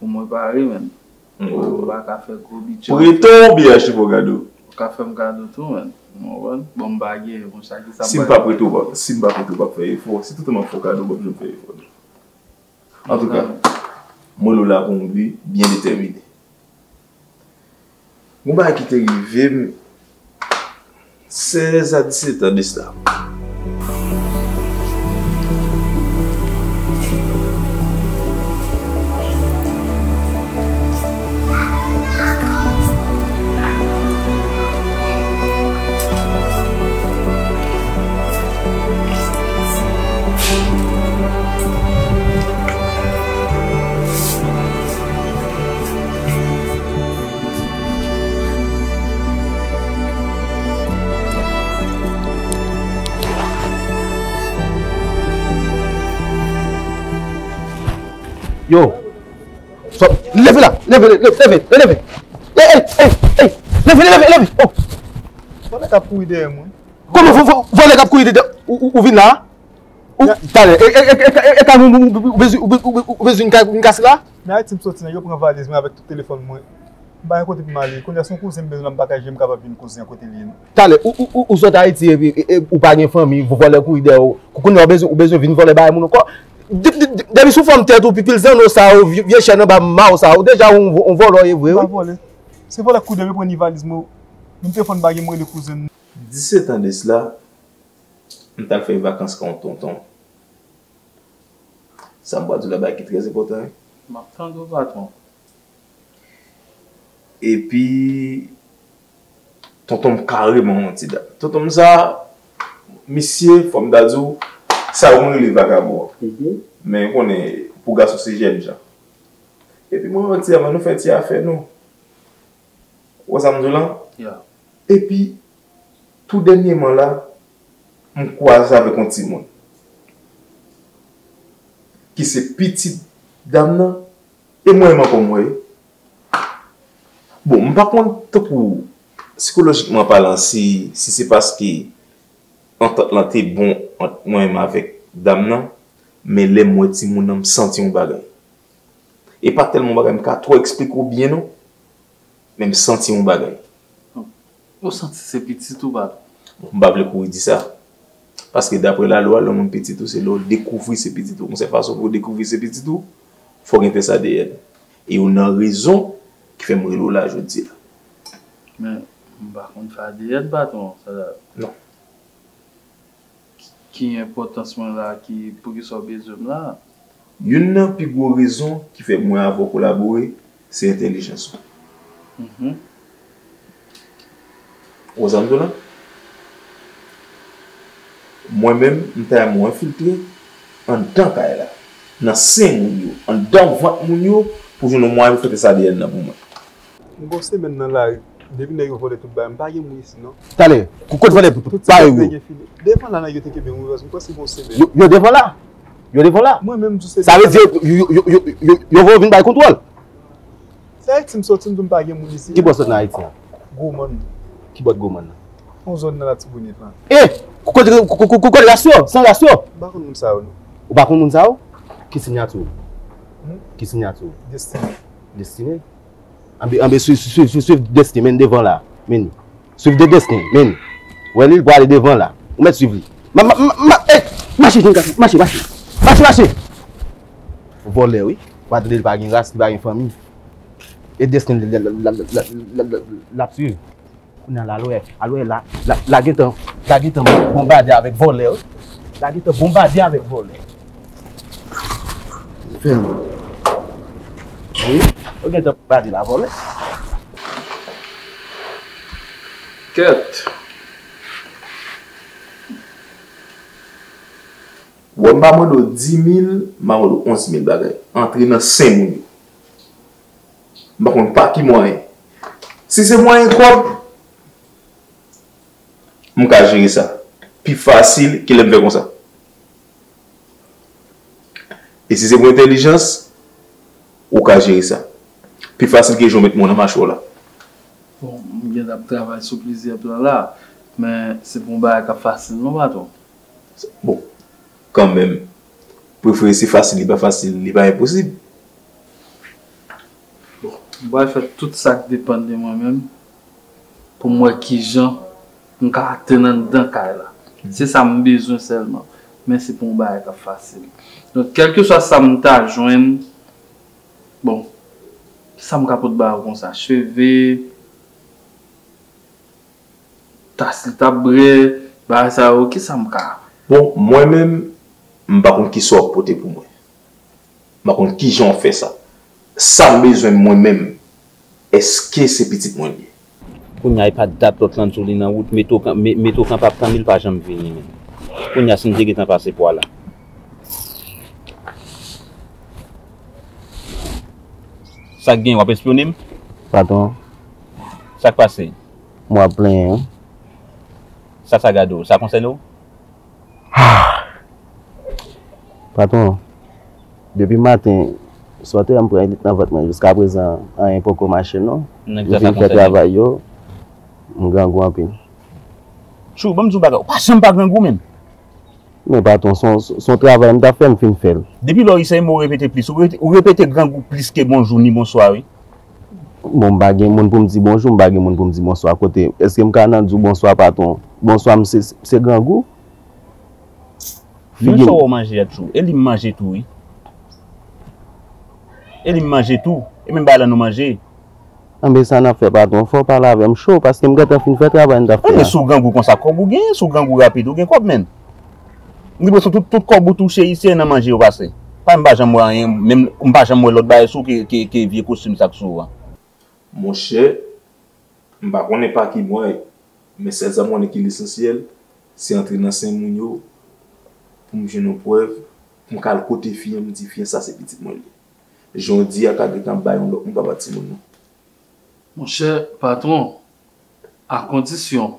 Pour me parler, même. On va faire gros bitch. Pour tomber acheter pour gado. Café me gado tout man. Bon bon baguer, bon ça qui ça. Simba pour tout pas faire effort, c'est tout le monde faut gado pour je faire effort. En tout cas, moi là pour lui bien déterminé. Mon bail qui t'est arrivé 16 à 17 ans de cela. Yo, stop, levez, levez. Oh, voilà la capouille derrière moi. Comment voilà la capouille derrière où vient là? Attendez, et une casse là? Mais arrête de me sortir, je prends valise avec tout téléphone moi. Bah écoute puis mal, quand il y a son cousin besoin de bagage, je me capable venir cousin côté ligne. Attendez, où sont Haïti et ou pas une famille, vous voilà couille derrière. Quand on a besoin venir voler bail mon quoi? Depuis sous forme tête ou pipil zan ou ça vieux chez nous ba ma ou ça déjà on vole et vrai oui. C'est voilà coup de me prendre valise moi. Mon téléphone bagage moi le cousin 17 ans de cela on t'a fait vacances quand tonton. Ça boit de la bague qui est très important. M'attend au patron. Et puis tonton carrément dit tonton ça monsieur forme d'azou ça on les vagabonds. Mais on est pour gars sur ces jeunes déjà. Et puis moi on dit avant nous faire tirer affaire nous. Au samedoulan. Et puis tout dernièrement là on croise avec un petit monde. Qui c'est petite dame là et moi comme moi. Bon, par contre pour psychologiquement parlant si c'est parce que entente est bon entre moi-même avec dame, mais les moitié mon âme senti un bagage. Et pas tellement bagage, car trop explique ou bien non, même senti un bagage. Vous sentez c'est petit tout bagage. On va pas dire ça. Parce que d'après la loi, l'homme petit tout, c'est l'homme découvrir ses petits tout. On sait pas si vous découvrir ses petits tout, il faut rentrer ça derrière. Et on a raison qui fait mourir là, je dis. Mais, par contre, faire ADN, bâton, ça là. Non. Qui est important là, qui pour qu'il soit besoin là? Une plus grande raison qui fait moi avoir collaboré, c'est l'intelligence. Vous entendez là? Moi-même, je suis infiltré en tant qu'elle là, dans 5 millions, en dans 20 millions pour que nous fassions ça ADN pour moi. Bon, c'est maintenant là. Depuis que vous voulez tout le monde, vous ne pouvez pas vous voler. Pourquoi vous voulez tout le monde? Devant là, vous avez vous avez devant là. Vous devant là. Moi-même, je sais. Ça veut dire que vous avez venir par contrôle. C'est vrai que vous sortez de la guerre ici. Qui est en Haïti? Gourmand. Qui est Gourmand? On zone dans la Tibounette. Eh! Pourquoi vous avez rassure? Sans rassure? Vous ne savez pas. Vous ne savez pas? Qui signe à tout? Qui signe à tout? Destiné. Destiné? Je suis destiné devant là. Je suis destiné. Il doit aller devant là. On va suivre. Marchez. Voler, oui. Pas de pas une race, pas une famille. Et destiné la suivre. On a la loi. La guitare bombardée avec voler. La guitare bombardée avec voler. Oui. On ne peut pas dire la volée. Kurt. Ou on va de 10 000, on de 11 000 bagages. Entrer dans 5 000. On ne compte pas qui moyen. Si c'est moyen quoi, on peut gérer ça. Plus facile qu'il aime faire comme ça. Et si c'est pour intelligence, on peut gérer ça. Plus facile que je mette mon âme à chaud là. Bon, je travaille sur plusieurs plans là, mais c'est bon, c'est facile, non, bâton? Bon, quand même, préférer c'est facile, il n'est pas impossible. Bon, je vais faire tout ça qui dépend de moi-même. Pour moi, qui gens, je vais tenir dans le cas là. C'est ça que j'ai besoin seulement, mais c'est bon, c'est facile. Donc, quel que soit ça, je vais bon. Ça me capote barre comme ça, cheveux, tasse tabré, bah ça ok ça me capote. Bon moi-même, m'pas contre qui soit porté pour moi, m'pas contre qui j'en fais ça. Ça me besoin moi-même. Est-ce que c'est petit moins bien? On n'y a pas d'abord l'entourline en route, mais tout quand pas prendre mille pas jamais venir. On y a senti que t'as passé pour là. Ça gagne, on va espionner. Pardon. Ça passe. Moi plein. Ça gado, ça concerne. Pardon. Depuis matin, soit on prend dans votre jusqu'à présent, rien pour marcher non. Ça travail yo. On grand grand pile. Chou, bon zou baga, pas j'aime pas grand goût même. Mais pardon, son travail m'a fait me faire. Depuis lors, il s'est répété plus. Ou répéter grand goût plus que bonjour ni bonsoir. Bon bagay moun pour me dire bonjour, bagay moun pour me dire bonsoir côté. Est-ce que me canan dire bonsoir pardon? Bonsoir c'est grand goût. Figé on manger tout. Elle mange tout oui. Elle mange tout et même pas là nous manger. Ah mais ça n'a fait pardon, faut parler avec me chaud parce que me gata fin faire travail n'a fait. Mais sous grand goût comme ça comme gain, sous grand goût rapide, ou gain quoi même. Nous devons tout corps vous toucher ici et nous manger au passé. Pas de bâche à moi, même de bâche à moi, l'autre bâche qui est vieux costume. Mon cher, je ne connais pas qui moi, mais c'est ça qui est l'essentiel. C'est entrer dans Saint-Mounio pour me faire une preuve, pour me faire côté fille, me dire fille, ça c'est petit moi. J'en dis à quelqu'un de bâche, on ne va pas bâtir mon nom. Mon cher patron, à condition.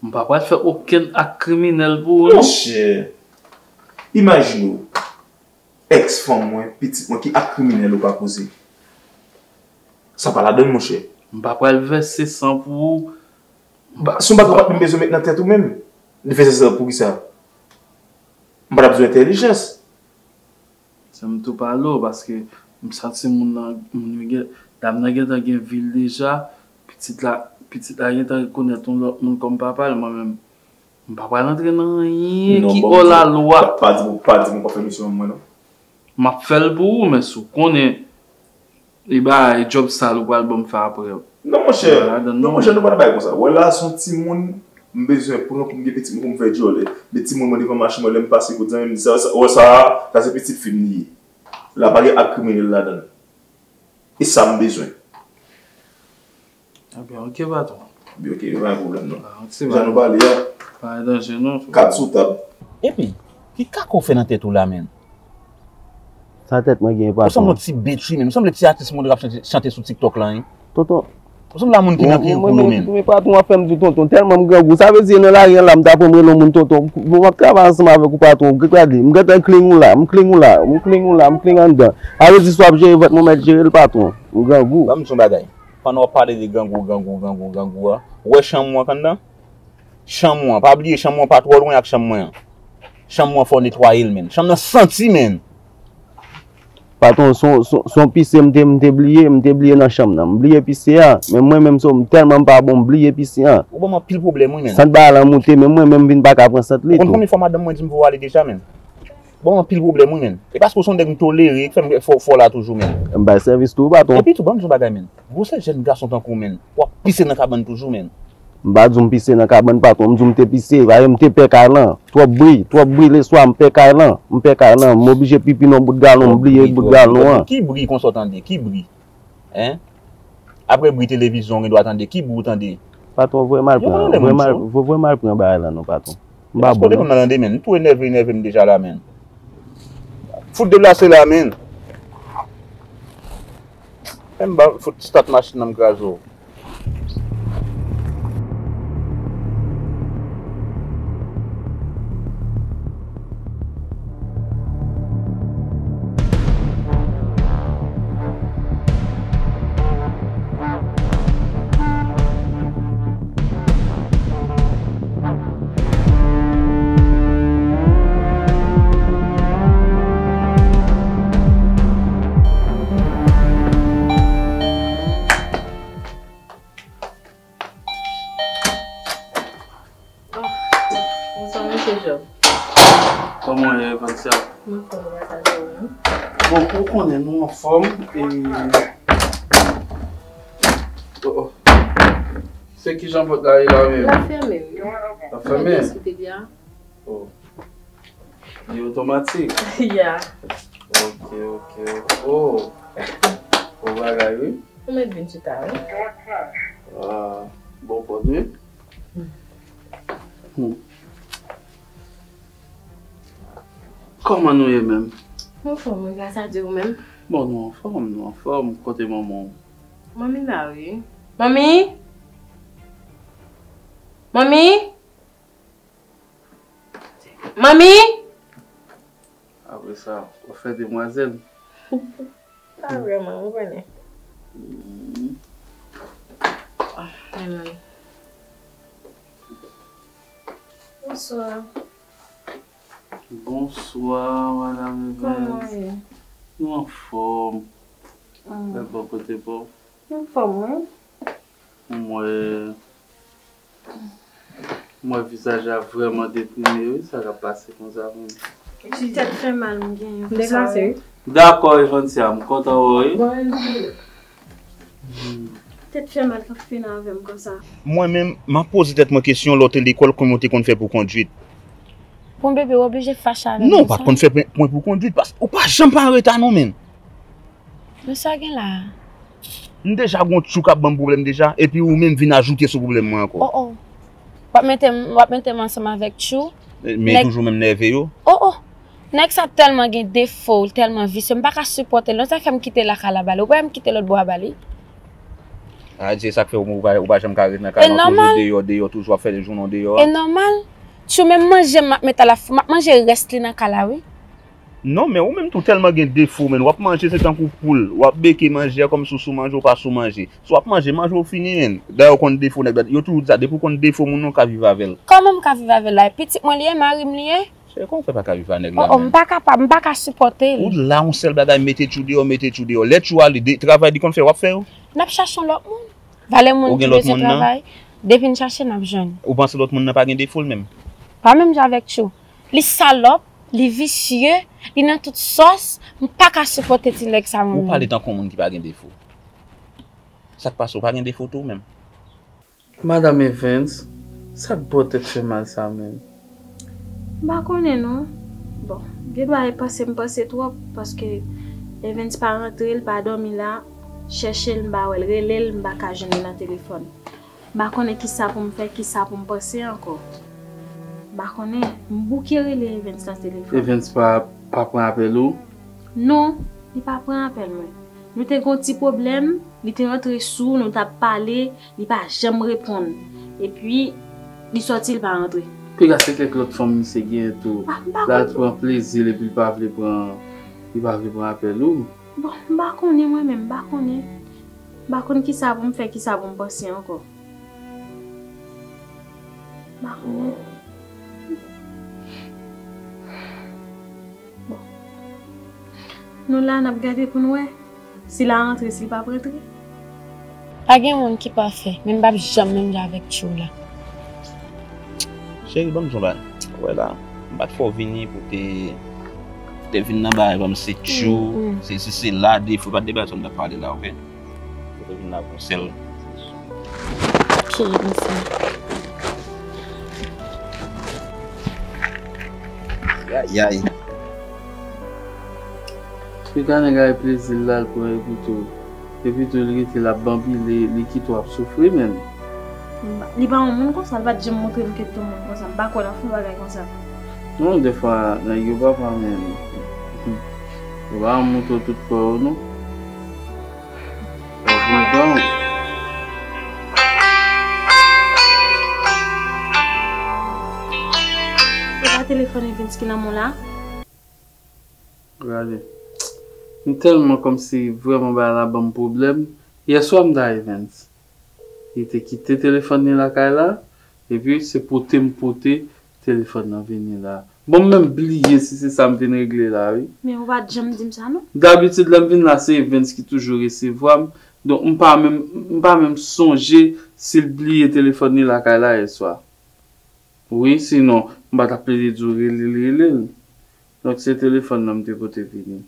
Je ne peux pas faire aucun acte criminel pour nous. Mon cher, imaginez, ex-femme, petite, moi qui acte criminel ou pas causé. Ça va la donner, mon cher. Je ne peux pas le verser sans pour vous. Si on ne peut pas me mettre dans la tête ou même, Il fait ça pour ça. Je n'ai pas besoin d'intelligence. Ça me touche pas l'eau parce que je sens que mon ville déjà. Petite là, je connais ton monde comme papa, moi-même. Je ne peux pas rentrer dans rien qui a la loi. Pas dit que je fais mission, moi non. Je fais le boulot, mais si vous connaissez, il y a un job sale pour le faire après. Non, mon cher, non, je ne peux pas faire comme ça. Voilà, son petit monde. Je besoin pour me petit me faire joler petit monde devant marcher me passer côté me ça ça c'est petit film la bagarre a criminel là dedans et ça me besoin. Ah bien OK va toi. Bien OK pas de problème non. Ça nous parler là. Pas danger non. Quatre sous table. Et puis qui qu'a qu'on fait dans tête là même. Sa tête moi gagne pas. Ça me petit bêtise même, ça me petit artiste monde chanter sur TikTok là hein. Toto nous sommes là, nous sommes là, nous sommes là. Pardon, son pisse, m'te oublié dans la chambre, m'oublié pisse, mais moi-même, je suis tellement pas bon, m'oublié pisse. Ou bien, pile problème, moi-même. Ça ne va pas monter, mais moi-même, je ne vais pas prendre cette lettre. Combien de fois, madame, moi, je me vois aller déjà, même. Bon, pile problème, moi-même. Et parce que son dégât toléré, il faut là toujours, même. Bah, service tout, pardon. Et puis, tout, bon, je ne vais pas, même. Vous savez, jeune garçon, tant qu'on, même. Ou pisse dans la cabane toujours, même. Bah, je me pisse dans la cabane, pardon, je me pisse, je me pécalant. Toi brille les soirs, m'pécalant, m'oblige pipi non bout de galon, m'oublier bout de galon. Qui brille qu'on s'entendait, qui brille? Hein? Après brille télévision, on doit attendre, qui brille attendez? Patron, vous voyez mal prendre bail là non patron. Bah bon. On attendait même, tout énervé déjà là même. Faut déplacer là même. Même bah faut start machine dans gazo. C'est qui Jean-Paul là même? La fermée. C'était bien. Oh. Il est automatique. Yeah. OK. Oh. On va regarder. On met bien tout à l'heure. Ah, bon produit. Comment nous est même? En forme, grâce à Dieu même. Bon, nous en forme, côté maman. Mamie là, oui. Mamie? Après ça, on fait demoiselle. Pas vraiment, vous connaissez. Bonsoir, madame. Comment est-ce? Nous en forme. C'est bon côté bon. En forme, oui. Moi, le visage a vraiment déprimé, ça va passer comme ça. J'ai été très mal, mon gars. D'accord, Evantia, je suis content. Peut-être très mal quand tu fais comme ça. Moi-même, je pose peut-être ma question l'autre l'école, comment tu fait pour conduire? Pour bébé, vous obligé de fâcher avec non, pas qu'on fait point pour conduire, parce qu'on pas jamais en retard, non, même. Mais ça, là. Déjà, on a un problème déjà, et puis vous même venez ajouter ce problème encore. Oh. Je vais mettre ensemble avec Chou. Mais toujours même nerveux. Oh. Nex a tellement de défauts, tellement de vices. Je ne peux pas supporter. Je ne peux pas quitter la calaballe. Je ne peux pas quitter l'autre bois à Bali. Ah, c'est ça que je ne peux pas quitter la calaballe. Toujours faire des journées dehors. C'est normal. Tu même manger, mettre la manger rester dans la calaballe. Non, mais ou même tout tellement de défauts, mais on va manger c'est un coup poule, on va béquer manger comme sous manger ou pas sous manger. Soit manger, manger au fini. D'ailleurs, quand défaut, il y a tout ça, depuis qu'on défaut, mon nom qui vivre avec. Comment qu'on vivre avec la petite moi lié, mari me lié? C'est qu'on fait pas qu'on vivre avec la. On pas capable, on pas supporter. Ou là on seul bagaille mettez tout dehors. Let you aller travail dit qu'on fait, on va faire. N'a pas chercher l'autre monde. Valait monde qui travaille, devine chercher n'a jeune. Ou pense l'autre monde n'a pas gain défaut même. Pas même avec tout. Les salopes, les vicieux, les dans toutes sauces, je ne peux pas supporter ça. Vous parlez tant qu'on ne peut pas avoir des défauts. Ça ne passe pas avoir des défauts tout même. Madame Evans, ça peut être fait mal ça même. Bah connais non. Bon, je vais passer trop parce que Evans n'est pas rentré, il n'est pas dormi là, chercher le bas, il relève le bas quand je n'ai pas le téléphone. Bah connais qui ça pour me faire, qui ça pour me passer encore. Je ne sais pas si les Evans dans le téléphone. Les Evans pas prendre appel ou? Non, il pas prendre appel. Nous avons un petit problème, il est rentré sous, nous avons parlé, il pas jamais répondre. Et puis, il sorti, il pas rentré. Puis, c'est que l'autre femme c'est bien tout. Là, tu prends plaisir et puis il pas prendre appel ou? Bon, je ne sais pas moi-même, je ne sais pas qui ça va me faire, qui ça va me passer encore. Je ne sais pas. Nous là, nous avons gardé pour nous. S'il a rentré, s'il pas rentré. Pas de monde qui pas fait. Même pas jamais avec toi là. Chérie, bonjour là. Voilà. Pas faut venir pour te venir là-bas comme c'est chaud. C'est là, il faut pas débattre, on va parler là, OK? Faut venir là pour celle. OK, merci. Aïe aïe. Je suis un plaisir là pour un plutôt. Et puis, tu la bambille, les qui doivent souffrir même. Il n'y a pas de monde comme ça, il va te montrer que tout le monde comme ça. Il n'y a pas de fou comme ça. Non, des fois, il n'y a pas de même. Il va montrer tout le corps, non? Il n'y a pas de téléphone, il vient de ce qu'il y a là. Regardez. Tellement comme si vraiment pas bon problème. Hier soir, il était quitté le téléphone là, et puis c'est pour te téléphone venir là. Bon, même oublier si c'est ça me vient régler là, oui. Mais on va jamais dire ça, non? D'habitude, là, c'est Evans qui toujours recevoir. Donc, on pas même songer s'il oublie le téléphone là hier soir. Oui, sinon, on va t'appeler du relais. Donc, c'est le téléphone là, je vais te venir.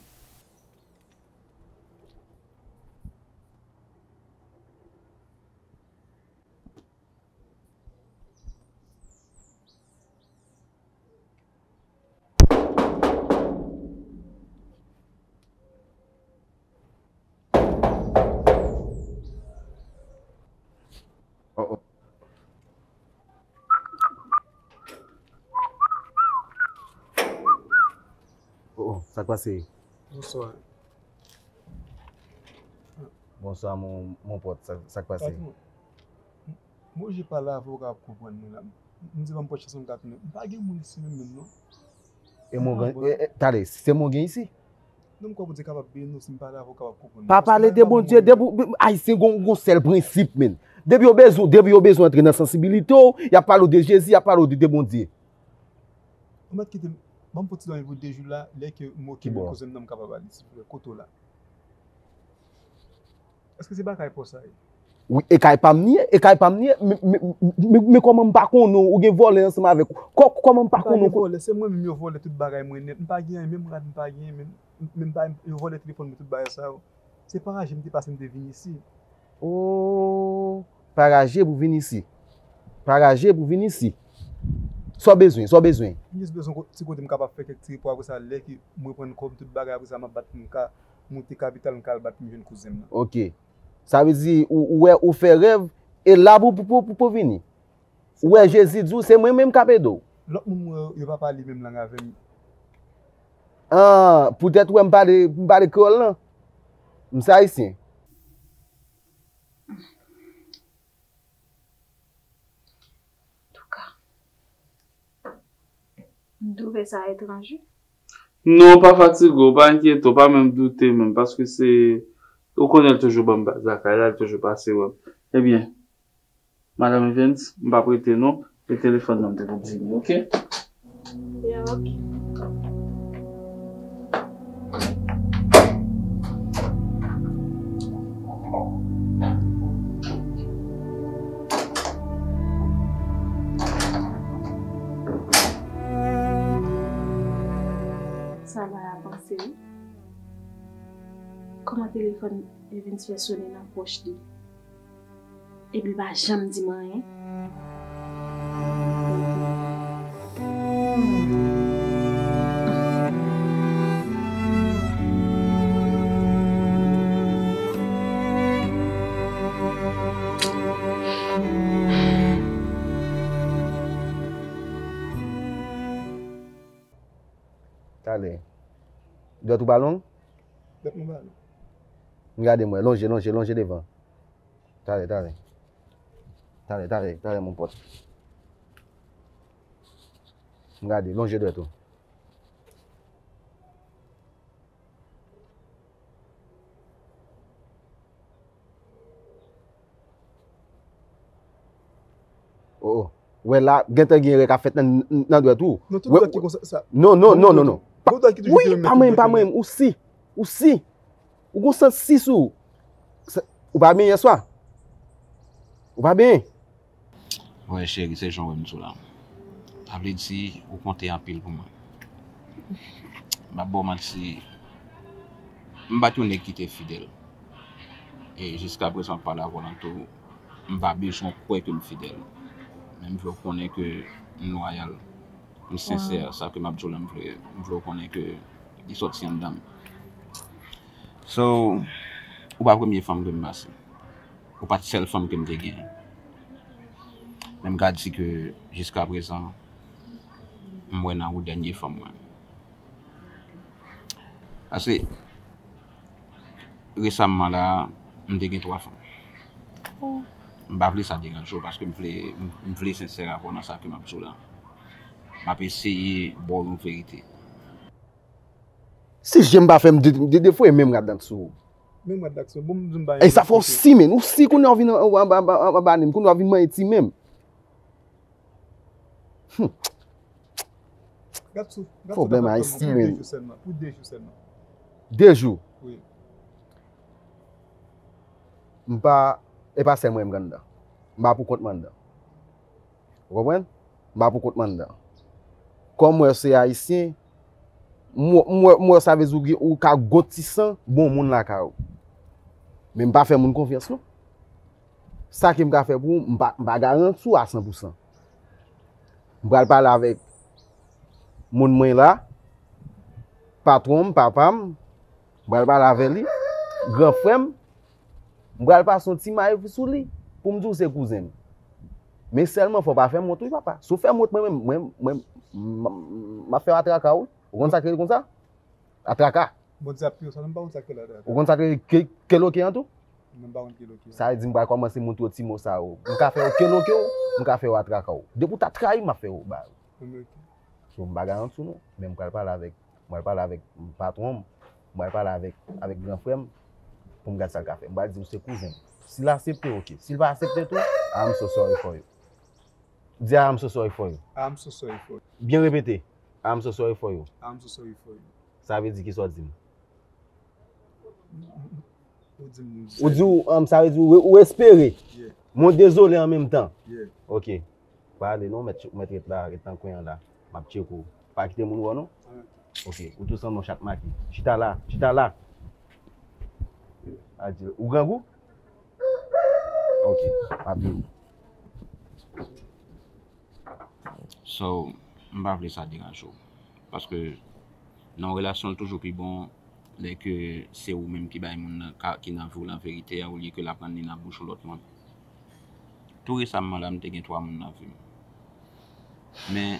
Ça passe. Bonsoir. Bonsoir mon pote, ça passe. Moi j'ai pas là pour comprendre là. Nous devons pas chercher son carte. Pas gain mon ici même non. Et mon tare, c'est mon gain ici. Non quoi vous êtes capable bien nous pas là pour comprendre. Pas parler de bon Dieu, haïtien gon seul principe même. Depuis au besoin entrer dans sensibilité, il y a parlé de Jésus, il y a parlé de bon Dieu. On va quitter. Bon petit dans niveau des jours là, les que moi qui me cause n'aime capable ici pour le coteau là. Est-ce que c'est pas pour ça? Oui, et caille pas nier, mais comment pas qu'on ou gain voler ensemble avec comment pas qu'on voler, c'est moi même voler toute bagaille moi net, pas gain même rad pas gain même pas voler téléphone toute bagaille ça. C'est pas je me dépasser me venir ici. Oh, paragé pour venir ici. Soit besoin. Il y a besoin si côté me capable faire quelque chose pour ça l'air qui me prendre comme toute bagarre pour ça m'a battre monter capital me battre jeune cousin là. OK. Ça veut dire ou faire rêve et là pour venir. Ouais, Jésus dit c'est moi même capable. L'autre monde il va parler même langue avec moi. Ah, peut-être ouais me parler école là. Me ça ici. D'où est ça étranger? Non, pas fatigué, pas inquiète, pas même douter, même, parce que c'est, on connaît toujours bon bazar, elle a toujours passé, ouais. Eh bien, Madame Evans, je ne vais pas prêter non, le téléphone non, vous dit, ok? Yeah, ok. Ça va avancer. Comment le téléphone Evans fait sonner dans la poche de lui? Et puis, bah, jamais dit moi, hein? Allez. De tout ballon? De mon ballon. Regardez-moi, longez devant. T'allez. T'arrête, mon pote. Regardez, longez de tout. Oh. Ouais, là, Gentegui a fait un tout. Non. Oui, pas même. Aussi. Ou qu'on sent si sous. Ou pas bien hier soir. Ou pas bien. Ouais, chérie, c'est Jean-Wem tout là. Après, dit, vous comptez en pile pour moi. Ma bonne merci. M'bat une équité fidèle. Et jusqu'à présent, par la volonté, m'bat bien, je crois que le fidèle. Même je reconnais que loyal. Je suis sincère, ça que Mabdoulam voulait, je reconnais que il sortit en dame. So, ou pas première femme que je passe, ou pas seule femme que je dégaine. Même garde si que jusqu'à présent, moi n'ai ou dernière femme. Parce que récemment là, je dégaine 3 femmes. Je ne vais pas ça déranger parce que je voulais sincère avant ça que Mabdoulam. Je vais essayer de boire une vérité. Si je n'aime pas faire des fois, même là-dessous. Et ça fait 6 semaines. Ou si on a envie de mentir même. Problème à 6 semaines. Pour 2 jours seulement. 2 jours? Oui. Je ne vais pas faire moi. Je ne vais pas pour compte mandat. Vous comprenez? Je ne vais pas pour compte mandat. Comme moi c'est haïtien, moi ça veut dire ou ka gotissant bon monde la ka ou. Mais m'pa faire mon confiance non. Ça qui m'ka faire pour m'pa garantir à 100%. M'pa parler avec mon moi là, patron, papam, m'pa parler avec lui, grand frère, m'pa pas son petit maïf sous lui pour me dire c'est cousin. Mais seulement faut pas faire mon truc papa. Sauf faire mon moi-même m'a fait atraka ou on sacré comme ça atraka bon ça pire ça pas on sacré là on sacré keloké en tout même pas on keloké ça dit m'pa commencer mon petit mot ça ou on ca faire keloké ou on ca faire atraka ou depuis t'as trahi m'a fait ou ba son bagarre en tout non même quand parle avec patron moi parle avec grand frère pour me garder ça café m'pa dire c'est cousin s'il accepte OK s'il va accepter tout I'm so sorry for you. Dis I'm so sorry for you. I'm so sorry for you. Bien répété. I'm so sorry for you. I'm so sorry for you. Ça veut dire qui soit dit. Ou dit ça veut dire ou espérer. Mon désolé en même temps. OK. Pas aller non mettre là, rester en coin là. M'a petit coup. Pas quitter mon non. OK, ou tout ça mon chaque matin. Chita là. Adieu. Ou grand goût? OK, pas bien. So, je ne vais pas vous laisser déranger. Parce que nos relations sont toujours plus bonnes dès que c'est vous-même qui avez la vérité au lieu que la prendre dans la bouche de l'autre monde. Tout récemment, je n'ai pas 3 personnes dans la vie. Mais,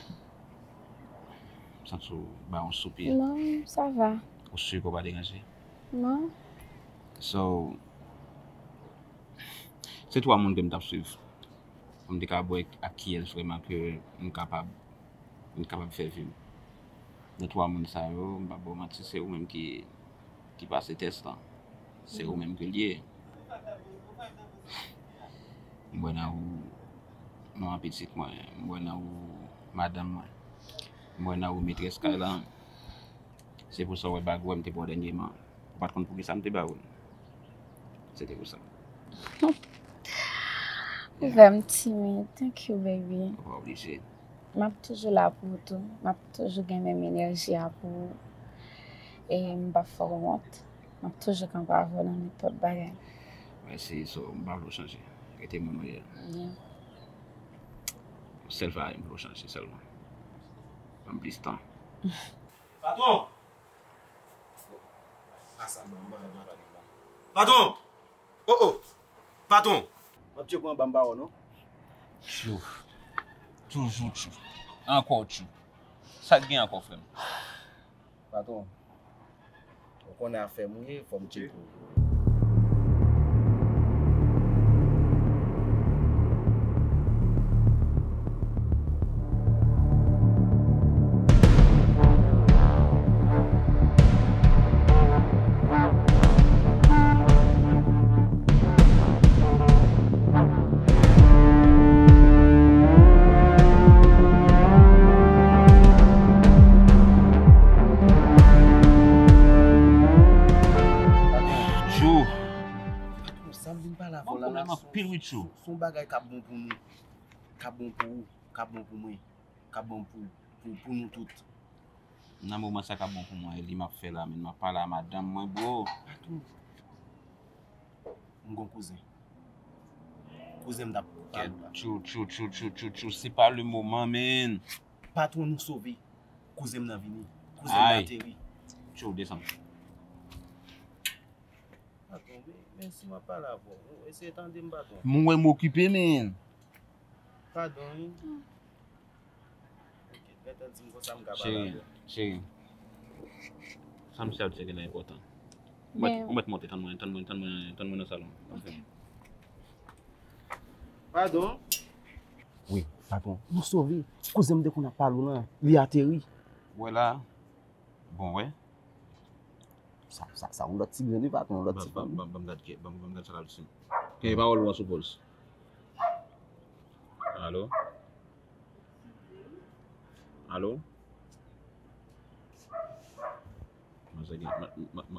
ça ne va soupir. Non, ça va. Vous savez qu'on va déranger? Non. So, c'est 3 personnes que je vais suivre. Je suis capable de faire vivre. les trois personnes, c'est eux-mêmes qui passent les tests. C'est eux-mêmes qui liés. Moi, non, petite moi, madame, moi, maîtresse Kailan. C'est pour ça que je suis pour dernièrement. Je ne sais pas pour qui ça me débat. C'était pour ça. Je suis timide. Thank you, baby. Pas obligé. Je suis toujours là pour tout. Je suis toujours la même énergie pour vous. Et je ne suis pas forte. Je suis toujours comme ça dans n'importe quoi. Merci, je ne vais pas changer. Je mon meilleur. Je ne vais pas changer seulement. Je vais plus de temps. Patron! Patron! Oh oh! Patron! Tu es un bamba, non? Chou. Toujours chou. Encore chou. Ça devient encore frère. Patron. On a fait mouiller, il faut me tuer. Son bagage est bon pour nous, bon pour vous, bon pour moi, bon pour nous tous. Dans le moment où c'est bon pour moi, il m'a fait là, mais il m'a parlé à madame, moi, beau. Mon cousin. Cousin d'abord. Chou, c'est pas le moment, man. Patron nous sauver. Cousin n'a venu. Cousin n'a atterri. Chou, descends. Mais si je ne suis pas là, essayez de me battre. Moi, je m'occupe, mais. Pardon. Chérie. Ça me sert, c'est que c'est important. On va te monter, tente-moi dans le salon. Pardon? Oui, pardon. Nous sauver. Cousin, dès qu'on a parlé là, il a atterri. Voilà. Bon, ouais. Ça, on doit t'y venir, pas on doit t'y venir. Bam, ça, là-dessus. Qu'est-ce que vous suppose? Allô?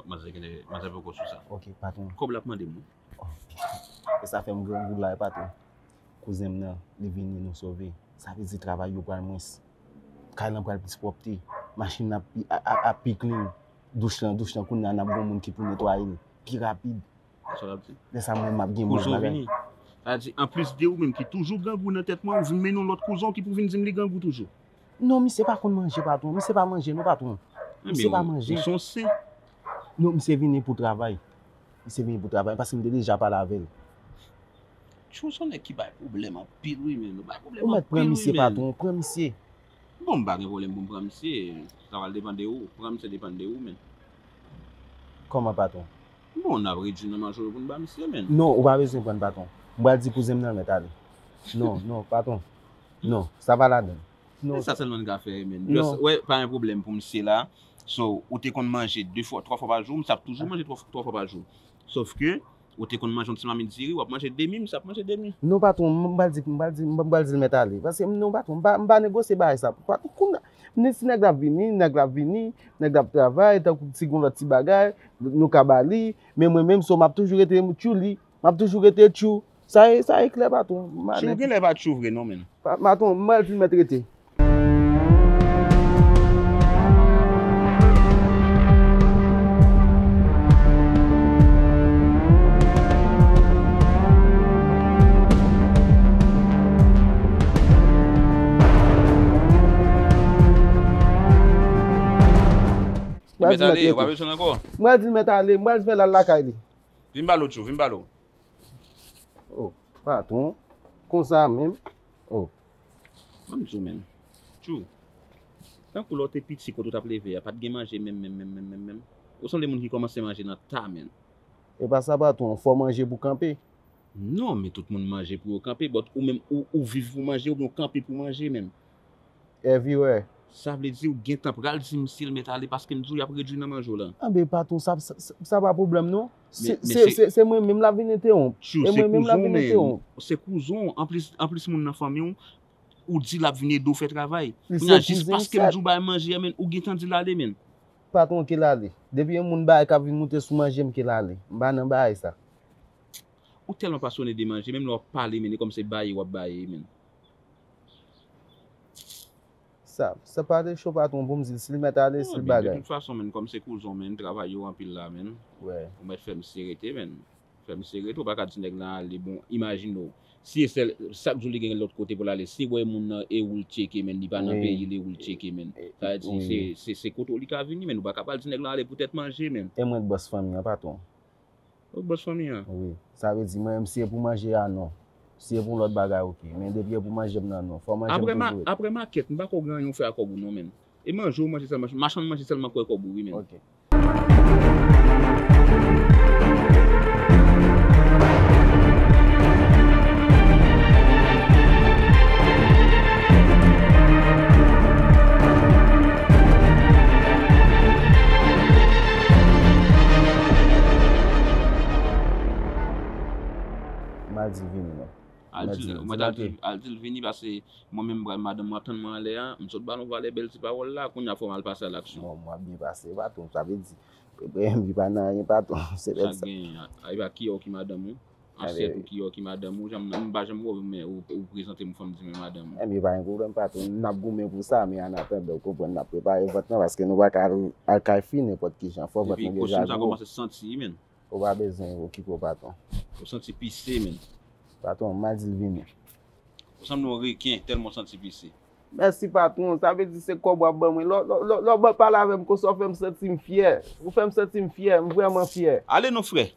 Mazé, beaucoup sur ça. Ok, patron. Comme la demande. Et ça fait un grand goût là, patron. Cousin, là, il est venu nous sauver. Ça veut dire travail pour le moins. Car il a pris plus propreté. Machine à piquer. Douche là, qu'on a bon monde qui peut nettoyer, qui rapide. En plus de vous même qui toujours gangou dans tête moi, vous menons l'autre cousin qui peut venir me gangou toujours. Non, mais c'est pas qu'on mange patron, mais c'est pas manger non patron. C'est pas manger. Ils sont sains. Non, mais c'est venir pour travail. C'est venir pour travail parce que me déjà pas laver. Tu son équipe a problème en pile oui mais pas problème. On va prendre monsieur patron, prendre monsieur. Bon, bah, il y a un problème pour prendre monsieur. Ça va dépendre de où. Prendre monsieur dépend de où, mais. Comment, patron? Bon, on a réduit le manche pour prendre monsieur, mais. Non, on va besoin de prendre patron. On va dire que vous aimez le métal. Non, patron. Non, ça va là-dedans. Non. Ça, c'est le monde qui a fait, mais. Oui, pas un problème pour monsieur là. So, ou t'es qu'on mange deux fois, trois fois par jour, mais ça toujours manger trois fois par jour. Sauf que, ou t'es qu'on mange un petit maman de série, ou manger demi, mais ça peut manger demi. Non, patron, m'baldi le métal. Parce que non, patron, m'ba négocier ça. Si nous avons travaillé, nous avons fait nous avons mais moi-même, je suis toujours été chuli, je suis toujours été chou. Ça est clair, patron. Je ne sais pas si tu es non, mais. Patron, je vais traiter. Je vais aller, je vais aller. Oh, patron. Comme ça même. Oh. Même. Tu. Tant que l'autre petit, quand tu as levé, pas de manger même. Où sont les gens qui commencent à manger dans ta main? Et pas ça, patron, faut manger pour camper. Non, mais tout le monde mange pour camper, ou même ou vivre pour manger, ou bien camper pour manger même. Everywhere. Ça veut dire que tu as pris le missile métallique parce que tu as réduit dans le jour. Ah, mais pas tout ça, ça n'a pas de problème, non? C'est moi-même la vérité. C'est cousin, en plus, mon famille, ou dit la venir d'où fait travail. Juste parce que tu as mangé, ou tu as dit l'aller. Pas ton qui l'aller. Depuis que tu as monté sous manger, qui l'aller. Je ne sais ça. Ou tellement passionné de manger, même leur parler, comme c'est bailler ou bailler. Ça pas des choses à ton bon zil, s'il met à l'aise, s'il bagaille. De toute façon, comme c'est cousin, travailler en pile là, on va faire une sérété, faire une sérété, on va pas dire là, bon, imaginons. Si c'est ça que je de l'autre côté pour aller, si vous avez mon et vous le checker, il va dans le pays, il vous le checker. Ça veut dire, c'est côté qui a venu, mais on va pas dire là, peut-être manger. Et moi, de boss famille, pas toi. Boss famille. Oui, ça veut dire, même si c'est pour manger, non. C'est pour l'autre bagaille, ok. Mais depuis pour manger, non. Faut manger. Après ma quête, je ne sais pas comment on fait à Kobou, non, même. Et manger, manger seulement, manger seulement quoi, Kobou, oui, même. Ok. M'a dit, non. Al-Dil vini parce que moi-même, madame, m'attendement à l'air, je ne sais pas les belles paroles là, qu'on a fait mal passer à l'action. Non, moi, bien passé, pas ton, ça veut dire, je ne dis pas non, pas ton, c'est ça. Il va qui madame, ancêtre qui madame, je ne vais jamais vous présenter mon femme, madame. Eh bien, pas un problème, pas ton, n'a pas gommé pour ça, mais en attendant, on a préparé votre nom parce que nous n'avons pas à finir n'importe qui, j'en fais votre nom. Et puis, quand ça commence à se sentir, même. On va besoin, on ne pas ton. On sentir pissé, même. Patron, Madil Vini. Nous sommes nos requins tellement sentis ici. Merci, patron. Ça veut dire que c'est quoi, bon. L'autre parle avec moi, ça fait me sentir fier. Vous faites me sentir fier, je suis vraiment fier. Allez, nos frères.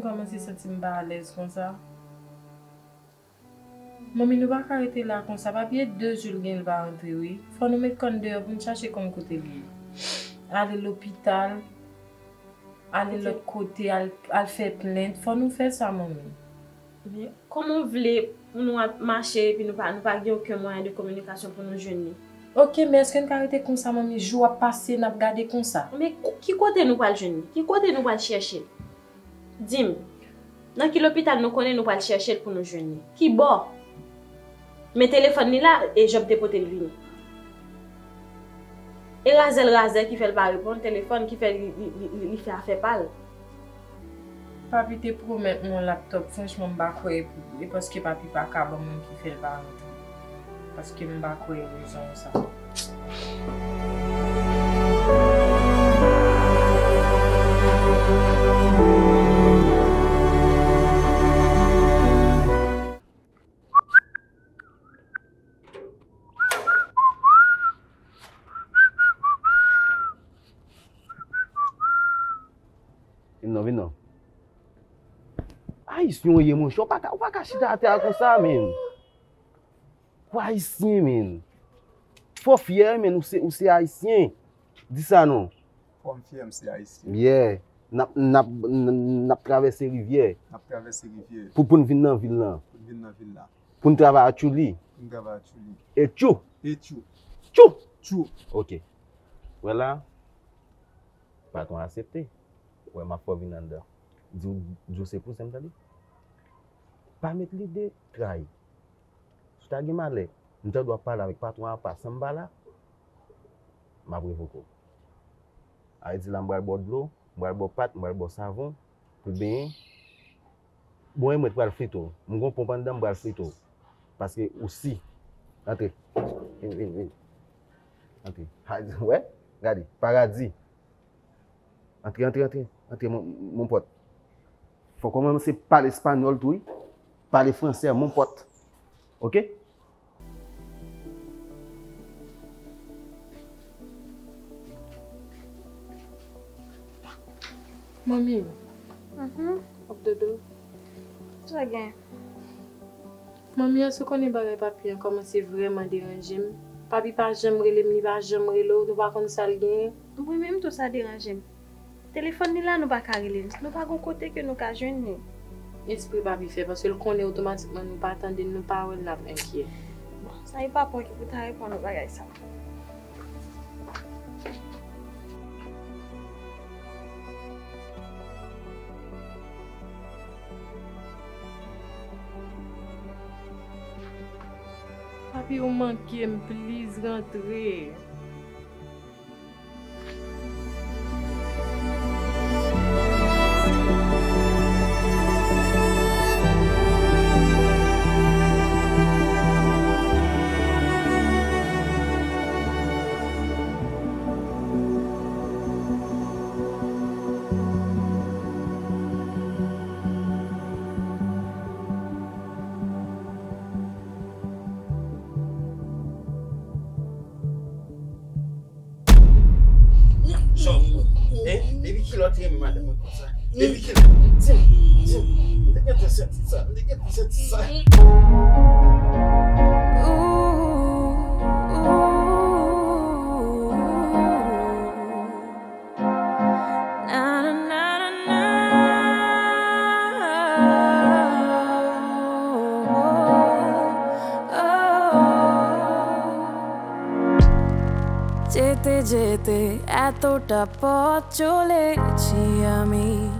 Je ne suis pas à l'aise comme ça. Maman, nous ne pouvons pas arrêter là comme ça. Papier 2 jours, il va rentrer, oui. Il faut nous mettre comme dehors pour nous chercher comme côté lui. Aller à l'hôpital, aller de l'autre côté, aller faire plainte. Il faut nous faire ça, maman. Comment vous voulez nous marcher et nous n'avons pas aucun moyen de communication pour nous jeunes? Ok, mais est-ce que nous arrêtons comme ça, maman? Je vais passer, nous allons garder comme ça. Mais qui côté nous va le jeune? Qui côté nous va le chercher? Dis-moi. Dans l'hôpital, nous connaissons, nous pas le chercher pour nous jeûner. Qui bon? Mes téléphones là et je dépote le vin. Et Razel qui fait le pas répondre, téléphone qui fait affaire pâle. Papi te promet mon laptop, franchement, je ne sais pas parce que papi pas capable qui fait le pas répondre. Parce que je ne sais pas raison ça. Si on y est, mon chou, on va cacher la terre comme ça, man. Quoi, haïtien, man? Faut fier, man, ou c'est haïtien. Dis ça, non? Faut fier, c'est haïtien. Yeah. N'a traversé rivière. N'a traversé rivière. Pour nous venir dans la ville là. Pour nous venir dans la ville là. Pour nous travailler à Tchouli. Pour nous travailler à Tchouli. Et Tchou? Et Tchou. Tchou? Tchou. Ok. Voilà. Pas qu'on accepte. Ouais, ma pauvre Vinanda. Je sais pour ça, je me pas mettre l'idée de trahir. Si tu as mal, tu dois parler avec patron à part Sambala. Je vais vous dire. Je vais vous boire de l'eau, je vais boire de pâte, je vais boire de savon. Pour bien. Bon, je vais boire le frito. Je vais boire le frito. Parce que aussi. Entrez. Entrez. Ouais, regardez. Paradis. Entrez, mon pote. Il faut commencer par l'espagnol, tout. Par les Français, mon pote. Ok? Mommy. Up the door. So again. Mommy, est-ce qu'on est barré papier comment c'est vraiment dérangé? Papi pas j'aimerais les ni pas j'aimerais l'autre, nous pas comme ça rien. Oui, même tout ça dérange. Téléphone ni là nous pas carrelé. Nous pas gon côté que nous ca joindre. Esprit papi fait parce que le connaît automatiquement nous pas attendre nous pas on l'a inquiet. Bon, ça y pas pour que vous ta répondre aux bagages ça. Papi, vous manquez, me plaise rentrer. যেতে যেতে এতটা পথ চলেছি আমি